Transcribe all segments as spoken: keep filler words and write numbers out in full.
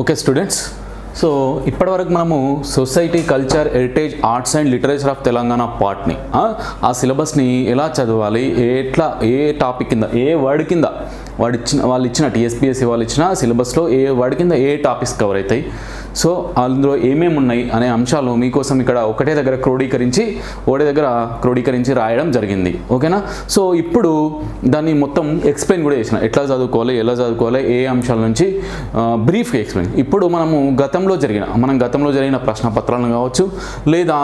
Okay students, so ఇప్పటివరకు మనము society, culture, heritage, arts and literature of Telangana పార్ట్ని, ఆ సిలబస్ని ఎలా చదవాలి, ఎట్లా, ఏ టాపిక్ కింద, ఏ వర్డ్ కింద వాడు ఇచ్చిన వాళ్ళు ఇచ్చిన టీఎస్పీఎస్సీ వాళ్ళు ఇచ్చిన సిలబస్లో ఏ వర్డ్ కింద ఏ టాపిక్స్ కవర్ అవుతాయి, సో అందులో ఏమేమి ఉన్నాయి అనే అంశాలు మీకోసం ఇక్కడ ఒకటే దగ్గర క్రోడీకరించి ఒకటే దగ్గర క్రోడీకరించి రాయడం జరిగింది. ఓకేనా? సో ఇప్పుడు దాన్ని మొత్తం ఎక్స్ప్లెయిన్ కూడా చేసిన, ఎట్లా చదువుకోవాలి, ఎలా చదువుకోవాలి, ఏ అంశాల నుంచి బ్రీఫ్గా ఎక్స్ప్లెయిన్. ఇప్పుడు మనము గతంలో జరిగిన మనం గతంలో జరిగిన ప్రశ్న పత్రాలను కావచ్చు, లేదా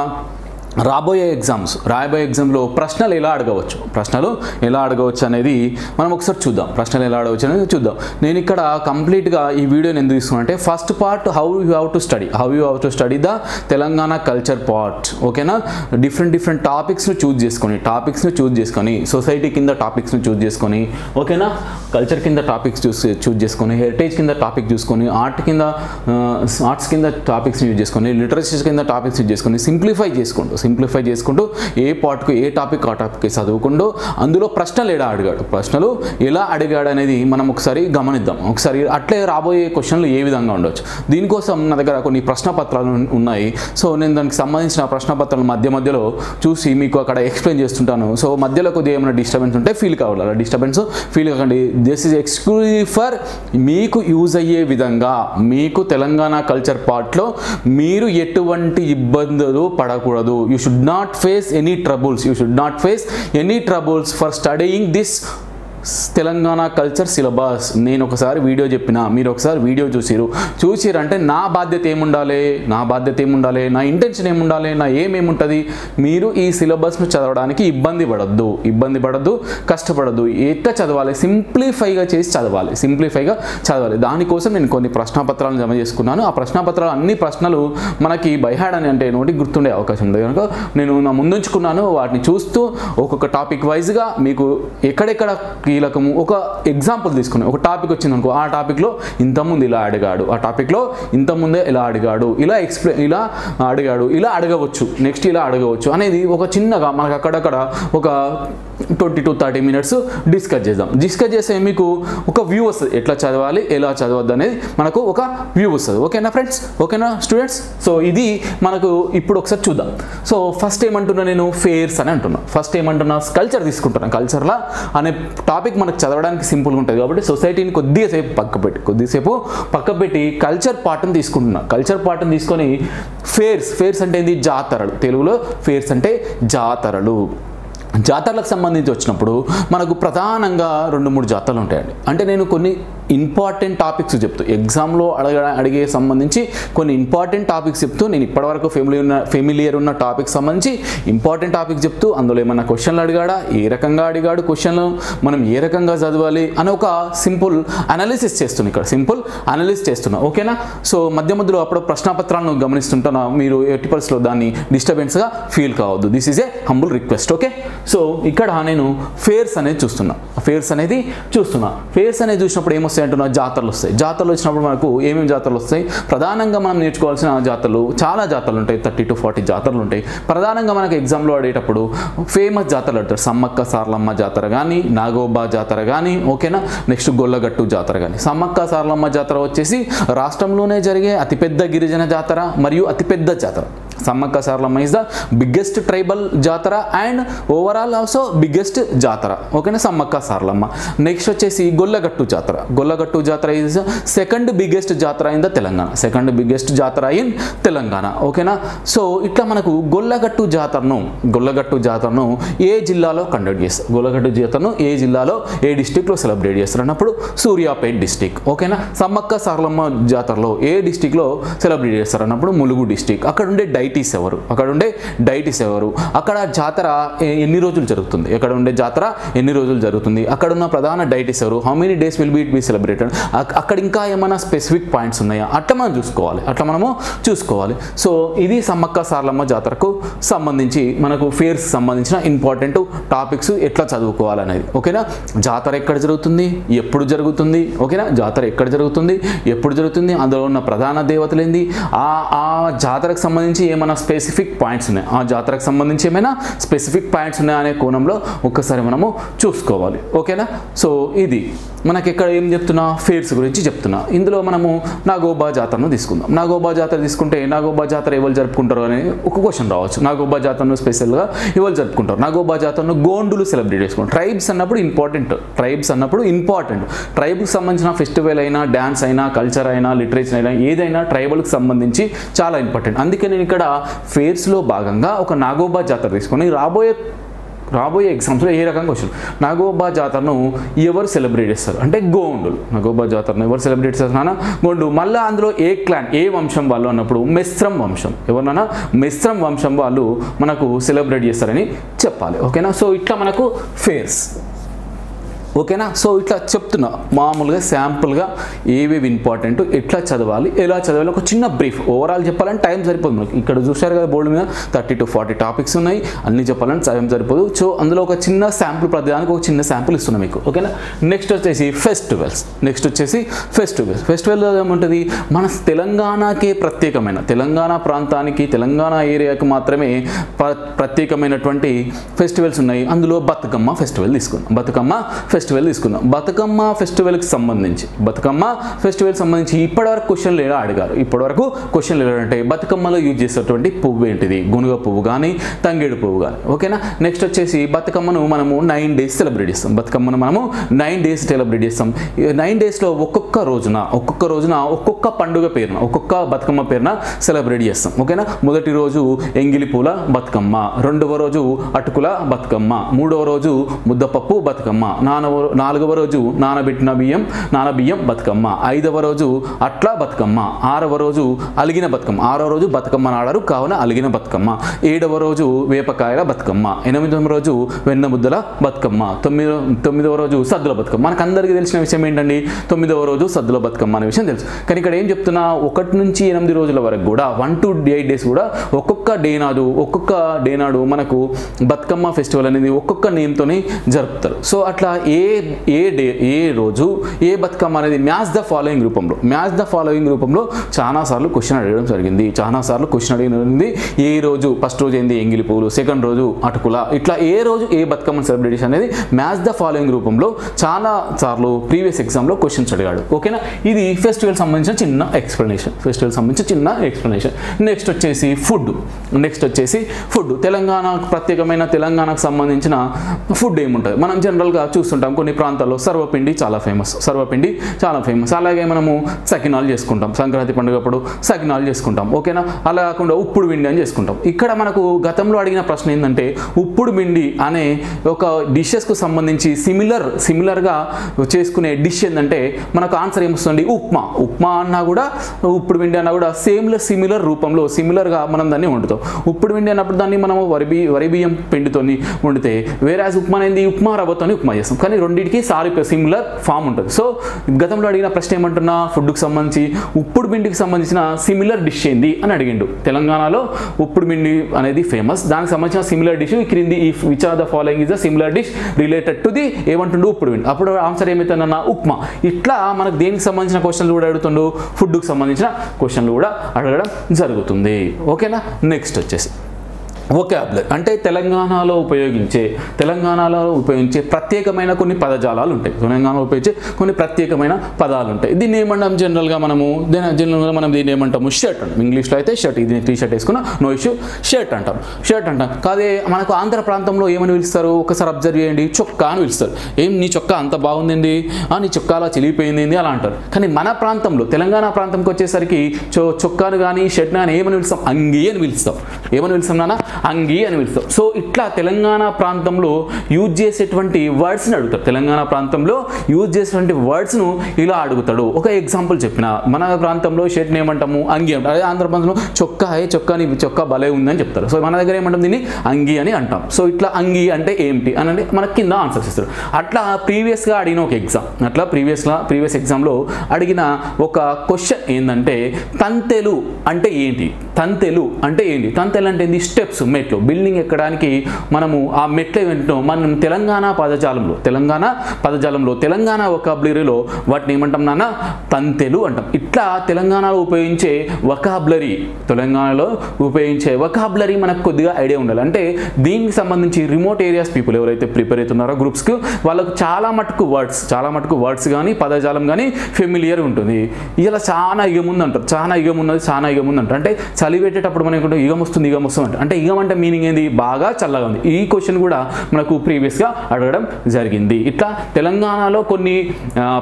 రాబోయే ఎగ్జామ్స్ రాబోయే ఎగ్జామ్లో ప్రశ్నలు ఎలా అడగవచ్చు ప్రశ్నలు ఎలా అడగవచ్చు అనేది మనం ఒకసారి చూద్దాం. ప్రశ్నలు ఎలా అడగవచ్చు అనేది చూద్దాం. నేను ఇక్కడ కంప్లీట్గా ఈ వీడియోని ఎందుకు తీసుకున్నాను అంటే, first part how you have to study how you have to study the Telangana culture part. ఓకేనా? డిఫరెంట్ డిఫరెంట్ టాపిక్స్ను చూజ్ చేసుకొని టాపిక్స్ను చూజ్ చేసుకొని సొసైటీ కింద టాపిక్స్ను చూజ్ చేసుకొని, ఓకేనా, కల్చర్ కింద టాపిక్స్ చూస్ చూజ్ చేసుకొని హెరిటేజ్ కింద టాపిక్ చూసుకొని, ఆర్ట్ కింద ఆర్ట్స్ కింద టాపిక్స్ని యూజ్ చేసుకొని, లిటరేచర్ కింద టాపిక్స్ యూజ్ చేసుకొని సింప్లిఫై చేసుకుంటూ సింప్లిఫై చేసుకుంటూ ఏ పార్ట్కు ఏ టాపిక్ ఆ టాపిక్కి చదువుకుంటూ అందులో ప్రశ్నలు ఎలా అడిగాడు ప్రశ్నలు ఎలా అడిగాడు అనేది మనం ఒకసారి గమనిద్దాం. ఒకసారి అట్లే రాబోయే క్వశ్చన్లు ఏ విధంగా ఉండవచ్చు, దీనికోసం నా దగ్గర కొన్ని ప్రశ్న పత్రాలు ఉన్నాయి. సో నేను దానికి సంబంధించిన ప్రశ్న పత్రాలు మధ్య మధ్యలో చూసి మీకు అక్కడ ఎక్స్ప్లెయిన్ చేస్తుంటాను. సో మధ్యలో కొద్దిగా ఏమైనా డిస్టర్బెన్స్ ఉంటే ఫీల్ కావాలి, అలా డిస్టర్బెన్స్ ఫీల్ కాకండి. దిస్ ఈజ్ ఎక్స్క్లూజివ్ ఫర్ మీకు యూజ్ అయ్యే విధంగా, మీకు తెలంగాణ కల్చర్ పార్ట్లో మీరు ఎటువంటి ఇబ్బందులు పడకూడదు. You should not face any troubles. You should not face any troubles for studying this Telangana culture syllabus. నేను ఒకసారి వీడియో చెప్పిన, మీరు ఒకసారి వీడియో చూసిరు చూసిరంటే నా బాధ్యత ఏముండాలి నా బాధ్యత ఏముండాలి నా ఇంటెన్షన్ ఏముండాలి, నా ఏమేముంటుంది, మీరు ఈ సిలబస్ను చదవడానికి ఇబ్బంది పడద్దు ఇబ్బంది పడద్దు కష్టపడద్దు. ఎట్లా చదవాలి? సింప్లిఫైగా చేసి చదవాలి సింప్లిఫైగా చదవాలి దానికోసం నేను కొన్ని ప్రశ్నపత్రాలను జమ చేసుకున్నాను. ఆ ప్రశ్నపత్రాలు అన్ని ప్రశ్నలు మనకి బైహాడ్ అని అంటే నోటికి గుర్తుండే అవకాశం ఉంది కనుక నేను నా ముందుంచుకున్నాను. వాటిని చూస్తూ ఒక్కొక్క టాపిక్ వైజ్గా మీకు ఎక్కడెక్కడ కీలకము, ఒక ఎగ్జాంపుల్ తీసుకుని ఒక టాపిక్ వచ్చింది అనుకో, ఆ టాపిక్లో ఇంతకుముందు ఇలా అడిగాడు, ఆ టాపిక్లో ఇంతకుముందే ఇలా అడిగాడు, ఇలా ఎక్స్ప్లెయిన్ ఇలా అడిగాడు ఇలా అడగవచ్చు, నెక్స్ట్ ఇలా అడగవచ్చు అనేది ఒక చిన్నగా మనకు అక్కడక్కడ ఒక twenty to thirty minutes discuss చేద్దాం. డిస్కస్ చేస్తే మీకు ఒక వ్యూ వస్తుంది, ఎట్లా చదవాలి ఎలా చదవద్దు అనేది మనకు ఒక వ్యూ వస్తుంది. ఓకేనా ఫ్రెండ్స్? ఓకేనా స్టూడెంట్స్? సో ఇది మనకు ఇప్పుడు ఒకసారి చూద్దాం. సో ఫస్ట్ ఏమంటున్నా నేను ఫేర్స్ అని అంటున్నా ఫస్ట్ ఏమంటున్నా కల్చర్ తీసుకుంటున్నాను. కల్చర్లా అనే టాపిక్ మనకు చదవడానికి సింపుల్గా ఉంటుంది కాబట్టి సొసైటీని కొద్దిసేపు పక్క పెట్టి కొద్దిసేపు పక్క పెట్టి కల్చర్ పార్ట్ని తీసుకుంటున్నాం. కల్చర్ పార్ట్ని తీసుకొని ఫేర్స్ ఫేర్స్ అంటే ఏంది? జాతరలు. తెలుగులో ఫేర్స్ అంటే జాతరలు. జాతరలకు సంబంధించి వచ్చినప్పుడు మనకు ప్రధానంగా రెండు మూడు జాతరలు ఉంటాయండి. అంటే నేను కొన్ని ఇంపార్టెంట్ టాపిక్స్ చెప్తూ ఎగ్జామ్లో అడగ అడిగే సంబంధించి కొన్ని ఇంపార్టెంట్ టాపిక్స్ చెప్తూ, నేను ఇప్పటివరకు ఫెమిలీ ఉన్న ఫెమిలియర్ ఉన్న టాపిక్ సంబంధించి ఇంపార్టెంట్ టాపిక్ చెప్తూ, అందులో ఏమైనా క్వశ్చన్లు అడిగాడా, ఏ రకంగా అడిగాడు, క్వశ్చన్లు మనం ఏ రకంగా చదవాలి అని ఒక సింపుల్ అనాలిసిస్ చేస్తున్నాను ఇక్కడ సింపుల్ అనాలిసిస్ చేస్తున్నాను. ఓకేనా? సో మధ్య మధ్యలో అప్పుడు ప్రశ్నపత్రాలను గమనిస్తుంటాను, మీరు ఎట్టి పరిస్థితిలో దాన్ని డిస్టర్బెన్స్గా ఫీల్ కావద్దు. This is a humble request. Okay? So ఇక్కడ నేను ఫేర్స్ అనేది చూస్తున్నా ఫేర్స్ అనేది చూస్తున్నా ఫేర్స్ అనేది చూసినప్పుడు ఏమొస్తాయి అంటున్నా, జాతరలు వస్తాయి. జాతరలు వచ్చినప్పుడు మనకు ఏమేమి జాతరలు వస్తాయి? ప్రధానంగా మనం నేర్చుకోవాల్సిన జాతరలు, చాలా జాతరలు ఉంటాయి, థర్టీ టు ఫార్టీ జాతరలు ఉంటాయి. ప్రధానంగా మనకు ఎగ్జామ్లో ఆడేటప్పుడు ఫేమస్ జాతరలు అంటారు. సమ్మక్క సారలమ్మ జాతర కానీ, నాగోబా జాతర కానీ, ఓకేనా, నెక్స్ట్ గొల్లగట్టు జాతర కానీ. సమ్మక్క సారలమ్మ జాతర వచ్చేసి రాష్ట్రంలోనే జరిగే అతిపెద్ద గిరిజన జాతర మరియు అతిపెద్ద జాతర. Sammakka Saralamma is the biggest tribal jatara and overall also biggest jatara. ఓకేనా? సమ్మక్క సారలమ్మ. నెక్స్ట్ వచ్చేసి గొల్లగట్టు జాతర. Gollagattu jatara is second biggest jatara in the Telangana second biggest jatara in Telangana. ఓకేనా? సో ఇట్లా మనకు గొల్లగట్టు జాతరను గొల్లగట్టు జాతరను ఏ జిల్లాలో కండక్ట్ చేస్తారు గొల్లగట్టు జాతరను ఏ జిల్లాలో ఏ డిస్టిక్లో సెలబ్రేట్ చేస్తారు అన్నప్పుడు సూర్యాపేట్ డిస్టిక్. ఓకేనా? సమ్మక్క సారలమ్మ జాతరలో ఏ డిస్టిక్లో సెలబ్రేట్ చేస్తారు అన్నప్పుడు ములుగు డిస్టిక్. అక్కడ ఉండే డైట్ డైటీస్ ఎవరు అక్కడ ఉండే డైటీస్ ఎవరు అక్కడ జాతర ఎన్ని రోజులు జరుగుతుంది అక్కడ ఉండే జాతర ఎన్ని రోజులు జరుగుతుంది, అక్కడ ఉన్న ప్రధాన డైటీస్ ఎవరు, how many days will be it be celebrated, అక్కడ ఇంకా ఏమైనా స్పెసిఫిక్ పాయింట్స్ ఉన్నాయా, అట్లా మనం చూసుకోవాలి అట్లా మనము చూసుకోవాలి సో ఇది సమ్మక్క సారలమ్మ జాతరకు సంబంధించి మనకు ఫేర్స్ సంబంధించిన ఇంపార్టెంట్ టాపిక్స్ ఎట్లా చదువుకోవాలనేది. ఓకేనా? జాతర ఎక్కడ జరుగుతుంది, ఎప్పుడు జరుగుతుంది, ఓకేనా, జాతర ఎక్కడ జరుగుతుంది, ఎప్పుడు జరుగుతుంది, అందులో ఉన్న ప్రధాన దేవతలు ఏంది, ఆ జాతరకు సంబంధించి ఏమైనా मन स्पेसिफिक पाइंट्स आ जातरक संबंधी स्पेसिफिक पाइंट्स अने कोण में ఒకసారి మనము చూసుకోవాలి ఓకేనా సో ఇది మనకి ఇక్కడ ఏం చెప్తున్నా ఫేర్స్ గురించి చెప్తున్నా ఇందులో మనము నాగోబా జాతరను తీసుకుందాం నాగోబా జాతర తీసుకుంటే నాగోబా జాతర ఎవరు జరుపుకుంటారు అని ఒక క్వశ్చన్ రావచ్చు నాగోబా జాతరను స్పెషల్ గా ఎవరు జరుపుకుంటారు నాగోబా జాతరను గోండులు సెలబ్రేట్ చేసుకుంటారు ట్రైబ్స్ అన్నప్పుడు ఇంపార్టెంట్ ట్రైబ్స్ అన్నప్పుడు ఇంపార్టెంట్ ట్రైబ్ కు సంబంధించిన ఫెస్టివల్ అయినా డాన్స్ అయినా కల్చర్ అయినా లిటరేచర్ అయినా ఏదైనా ట్రైబల్ కు సంబంధించి చాలా ఇంపార్టెంట్ అందుకే నేను ఇక్కడ ఫేర్స్ లో భాగంగా ఒక నాగోబా జాతర తీసుకుని రాబోయే రాబోయే ఎగ్జామ్స్లో ఏ రకంగా క్వశ్చన్ నాగోబా జాతరను ఎవరు సెలబ్రేట్ చేస్తారు అంటే గోండులు నాగోబా జాతరను ఎవరు సెలబ్రేట్ చేస్తారు నాన్న గోండు మళ్ళీ అందులో ఏ క్లాన్ ఏ వంశం వాళ్ళు అన్నప్పుడు మిశ్రం వంశం ఎవరన్నా మిశ్రం వంశం వాళ్ళు మనకు సెలబ్రేట్ చేస్తారని చెప్పాలి ఓకేనా సో ఇట్లా మనకు ఫేర్స్ ఓకేనా సో ఇట్లా చెప్తున్నా మామూలుగా శాంపుల్గా ఏవేవి ఇంపార్టెంట్ ఎట్లా చదవాలి ఎలా చదవాలి ఒక చిన్న బ్రీఫ్ ఓవరాల్ చెప్పాలంటే టైం సరిపోదు మనకి ఇక్కడ చూశారు కదా బోర్డు మీద థర్టీ టు ఫార్టీ టాపిక్స్ ఉన్నాయి అన్నీ చెప్పాలంటే టైం సరిపోదు సో అందులో ఒక చిన్న శాంపుల్ ప్రతిదానికి ఒక చిన్న శాంపుల్ ఇస్తున్నా మీకు ఓకేనా నెక్స్ట్ వచ్చేసి ఫెస్టివల్స్ నెక్స్ట్ వచ్చేసి ఫెస్టివల్స్ ఫెస్టివల్ ఏముంటుంది మన తెలంగాణకే ప్రత్యేకమైన తెలంగాణ ప్రాంతానికి తెలంగాణ ఏరియాకి మాత్రమే ప్రత్యేకమైనటువంటి ఫెస్టివల్స్ ఉన్నాయి అందులో బతుకమ్మ ఫెస్టివల్ తీసుకున్నాం బతుకమ్మ ఫెస్టివల్ తీసుకుందాం బతుకమ్మ ఫెస్టివల్కి సంబంధించి బతుకమ్మ ఫెస్టివల్ సంబంధించి ఇప్పటివరకు క్వశ్చన్లు ఎలా అడిగారు ఇప్పటివరకు క్వశ్చన్లు ఎలా ఉంటాయి బతుకమ్మలో యూజ్ చేసేటువంటి పువ్వు ఏంటిది గునుగ పువ్వు కానీ తంగేడు పువ్వు కానీ ఓకేనా నెక్స్ట్ వచ్చేసి బతుకమ్మను మనము నైన్ డేస్ సెలబ్రేట్ చేస్తాం బతుకమ్మను మనము నైన్ డేస్ సెలబ్రేట్ చేస్తాం నైన్ డేస్లో ఒక్కొక్క రోజున ఒక్కొక్క రోజున ఒక్కొక్క పండుగ పేరున ఒక్కొక్క బతుకమ్మ పేరున సెలబ్రేట్ చేస్తాం ఓకేనా మొదటి రోజు ఎంగిలి పూల బతుకమ్మ రెండవ రోజు అటుకుల బతుకమ్మ మూడవ రోజు ముద్దపప్పు బతుకమ్మ నాలుగు నాలుగవ రోజు నానబెట్టిన బియ్యం నానబియ్యం బతుకమ్మ ఐదవ రోజు అట్లా బతుకమ్మ ఆరవ రోజు అలిగిన బతుకమ్మ ఆరవ రోజు బతుకమ్మ నాడారు కావున అలిగిన బతుకమ్మ ఏడవ రోజు వేపకాయల బతుకమ్మ ఎనిమిదవ రోజు వెన్న ముద్దల బతుకమ్మ తొమ్మిదవ తొమ్మిదవ రోజు సద్దుల బతుకమ్మ మనకందరికీ తెలిసిన విషయం ఏంటండి తొమ్మిదవ రోజు సద్దుల బతుకమ్మ అనే విషయం తెలుసు కానీ ఇక్కడ ఏం చెప్తున్నా ఒకటి నుంచి ఎనిమిది రోజుల వరకు కూడా వన్ టు ఎయిట్ డేస్ కూడా ఒక్కొక్క డే నాడు ఒక్కొక్క డే నాడు మనకు బతుకమ్మ ఫెస్టివల్ అనేది ఒక్కొక్క నేమ్తోనే జరుపుతారు సో అట్లా ఏ ఏ డే ఏ రోజు ఏ బతుకమ్మ అనేది మ్యాచ్ ద ఫాలోయింగ్ రూపంలో మ్యాచ్ ద ఫాలోయింగ్ రూపంలో చాలాసార్లు క్వశ్చన్ అడగడం జరిగింది చాలాసార్లు క్వశ్చన్ అడిగింది ఏ రోజు ఫస్ట్ రోజు ఏంది ఎంగిలి పూలు సెకండ్ రోజు అటుకుల ఇట్లా ఏ రోజు ఏ బతుకమ్మను సెలబ్రేట్ చేసి అనేది మ్యాచ్ ద ఫాలోయింగ్ రూపంలో చాలా సార్లు ప్రీవియస్ ఎగ్జామ్లో క్వశ్చన్స్ అడిగాడు ఓకేనా ఇది ఫెస్టివల్ సంబంధించిన చిన్న ఎక్స్ప్లెనేషన్ ఫెస్టివల్ సంబంధించిన చిన్న ఎక్స్ప్లెనేషన్ నెక్స్ట్ వచ్చేసి ఫుడ్ నెక్స్ట్ వచ్చేసి ఫుడ్ తెలంగాణకు ప్రత్యేకమైన తెలంగాణకు సంబంధించిన ఫుడ్ ఏముంటుంది మనం జనరల్గా చూస్తుంటాం కొన్ని ప్రాంతాల్లో సర్వపిండి చాలా ఫేమస్ సర్వపిండి చాలా ఫేమస్ అలాగే మనము సకినాలు చేసుకుంటాం సంక్రాంతి పండుగ అప్పుడు సకినాలు చేసుకుంటాం ఓకేనా అలా కాకుండా ఉప్పుడు పిండి అని చేసుకుంటాం ఇక్కడ మనకు గతంలో అడిగిన ప్రశ్న ఏంటంటే ఉప్పుడు పిండి అనే ఒక డిషెస్కు సంబంధించి సిమిలర్ సిమిలర్గా చేసుకునే డిష్ ఏంటంటే మనకు ఆన్సర్ ఏమొస్తుంది ఉప్మా ఉప్మా అన్నా కూడా ఉప్పుడు పిండి అన్నా కూడా సేమ్ల సిమిలర్ రూపంలో సిమిలర్గా మనం దాన్ని వండుతాం ఉప్పుడు పిండి అన్నప్పుడు దాన్ని మనము వరిబి వరిబియ్యం పిండితోని వండితే వేరేస్ ఉప్మా అనేది ఉప్మా రవ్వతోని ఉప్మా చేస్తాం కానీ రెండింటికి సారీ సిమిలర్ ఫామ్ ఉంటుంది సో గతంలో అడిగిన ప్రశ్న ఏమంటున్నా ఫుడ్కి సంబంధించి ఉప్పుడు పిండికి సంబంధించిన సిమిలర్ డిష్ ఏంది అని అడిగిండు తెలంగాణలో ఉప్పుడు పిండి అనేది ఫేమస్ దానికి సంబంధించిన సిమిలర్ డిష్ క్రింది ఈ which are the following is the similar dish related to the ఏమంటుండు ఉప్పుడు పిండి అప్పుడు ఆన్సర్ ఏమవుతుందన్న ఉప్మా ఇట్లా మనకు దేనికి సంబంధించిన క్వశ్చన్లు కూడా అడుగుతుండు ఫుడ్కి సంబంధించిన క్వశ్చన్లు కూడా అడగడం జరుగుతుంది ఓకేనా నెక్స్ట్ వచ్చేసి వొకాబులరీ అంటే తెలంగాణలో ఉపయోగించే తెలంగాణలో ఉపయోగించే ప్రత్యేకమైన కొన్ని పదజాలాలు ఉంటాయి తెలంగాణలో ఉపయోగించే కొన్ని ప్రత్యేకమైన పదాలు ఉంటాయి దీన్ని ఏమంటాం జనరల్గా మనము జనరల్గా మనం దీన్ని ఏమంటాము షర్ట్ అంటాం ఇంగ్లీష్లో అయితే షర్ట్ ఇది టీ షర్ట్ వేసుకున్న నో ఇష్యూ షర్ట్ అంటాం షర్ట్ అంటాం కాదే మనకు ఆంధ్ర ప్రాంతంలో ఏమని పిలుస్తారు ఒకసారి అబ్జర్వ్ చేయండి చొక్కా అని పిలుస్తారు ఏం నీ చొక్కా అంత బాగుందండి నీ చొక్కా అలా చెలిగిపోయింది అలా అంటారు కానీ మన ప్రాంతంలో తెలంగాణ ప్రాంతంకి వచ్చేసరికి చొ చొక్కాను కానీ షర్ట్ని కానీ ఏమని పిలుస్తాం అంగీ అని పిలుస్తాం ఏమని పిలుస్తాం నాన్న అంగీ అని పిలుస్తాం సో ఇట్లా తెలంగాణ ప్రాంతంలో యూజ్ చేసేటువంటి వర్డ్స్ని అడుగుతారు తెలంగాణ ప్రాంతంలో యూజ్ చేసేటువంటి వర్డ్స్ను ఇలా అడుగుతాడు ఒక ఎగ్జాంపుల్ చెప్పిన మన ప్రాంతంలో షర్ట్ని ఏమంటాము అంగీ అంటారు అదే ఆంధ్ర ప్రాంతంలో చొక్కా హే చొక్కా నీ చొక్కా భలే ఉందని చెప్తారు సో మన దగ్గర ఏమంటాం దీన్ని అంగీ అని అంటాం సో ఇట్లా అంగీ అంటే ఏంటి అని అంటే మనకి కింద ఆన్సర్స్ ఇస్తారు అట్లా ప్రీవియస్గా అడిగిన ఒక ఎగ్జామ్ అట్లా ప్రీవియస్గా ప్రీవియస్ ఎగ్జామ్లో అడిగిన ఒక క్వశ్చన్ ఏంటంటే తంతెలు అంటే ఏంటి తంతెలు అంటే ఏంటి తంతెలు అంటే ఏంటి స్టెప్స్ మెట్లు బిల్డింగ్ ఎక్కడానికి మనము ఆ మెట్లు ఏంటో మనం తెలంగాణ పదజాలంలో తెలంగాణ పదజాలంలో తెలంగాణ వొకాబులరీలో వాటిని ఏమంటాం నాన్న తంతెలు అంటాం. ఇట్లా తెలంగాణలో ఉపయోగించే వొకాబులరీ తెలంగాణలో ఉపయోగించే వొకాబులరీ మనకు కొద్దిగా ఐడియా ఉండాలి. అంటే దీనికి సంబంధించి రిమోట్ ఏరియాస్ పీపుల్ ఎవరైతే ప్రిపేర్ అవుతున్నారో గ్రూప్స్కి వాళ్ళకు చాలా మటుకు వర్డ్స్ చాలా మటుకు వర్డ్స్ కానీ పదజాలం కానీ ఫెమిలియర్ ఉంటుంది. ఇలా చాలా ఇగముంది అంటారు, చాలా ఇగమున్నది చాలా ఇగముంది అంటారు. అంటే చలివేటేటప్పుడు మనం ఏంటంటే ఇగం వస్తుంది ఇగం వస్తుంది అంటే ఇగం అంటే మీనింగ్ ఏంది బాగా చల్లగా ఉంది. ఈ క్వశ్చన్ కూడా మనకు ప్రీవియస్గా అడగడం జరిగింది. ఇట్లా తెలంగాణలో కొన్ని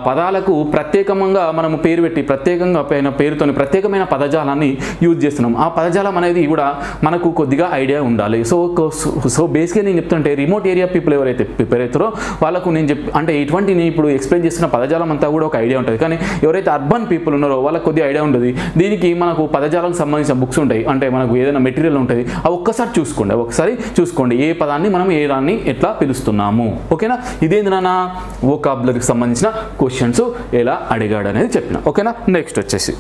పదాలకు ప్రత్యేకంగా మనం పేరు పెట్టి ప్రత్యేకంగా పైన పేరుతో ప్రత్యేకమైన పదజాలాన్ని యూజ్ చేస్తున్నాం. ఆ పదజాలం అనేది కూడా మనకు కొద్దిగా ఐడియా ఉండాలి. సో సో బేసిక్గా నేను చెప్తుంటే రిమోట్ ఏరియా పీపుల్ ఎవరైతే ప్రిపేర్ అవుతారో వాళ్ళకు నేను చెప్ అంటే ఇటువంటి నేను ఇప్పుడు ఎక్స్ప్లెయిన్ చేస్తున్న పదజాలం అంతా కూడా ఒక ఐడియా ఉంటుంది. కానీ ఎవరైతే అర్బన్ పీపుల్ ఉన్నారో వాళ్ళకి కొద్దిగా ఐడియా ఉంటుంది. దీనికి మనకు పదజాలకు సంబంధించిన బుక్స్ ఉంటాయి, అంటే మనకు ఏదైనా మెటీరియల్ ఉంటుంది. అవి ఒక్కసారి చూసుకోండి ఒకసారి చూసుకోండి ఏ పదాన్ని మనం ఏ దాన్ని ఎట్లా పిలుస్తున్నాము. ఓకేనా, ఇదేంది నాన్న వొకాబులరీకి సంబంధించిన క్వశ్చన్స్ ఎలా అడిగాడు అనేది చెప్పిన. ఓకేనా, నెక్స్ట్ వచ్చేసి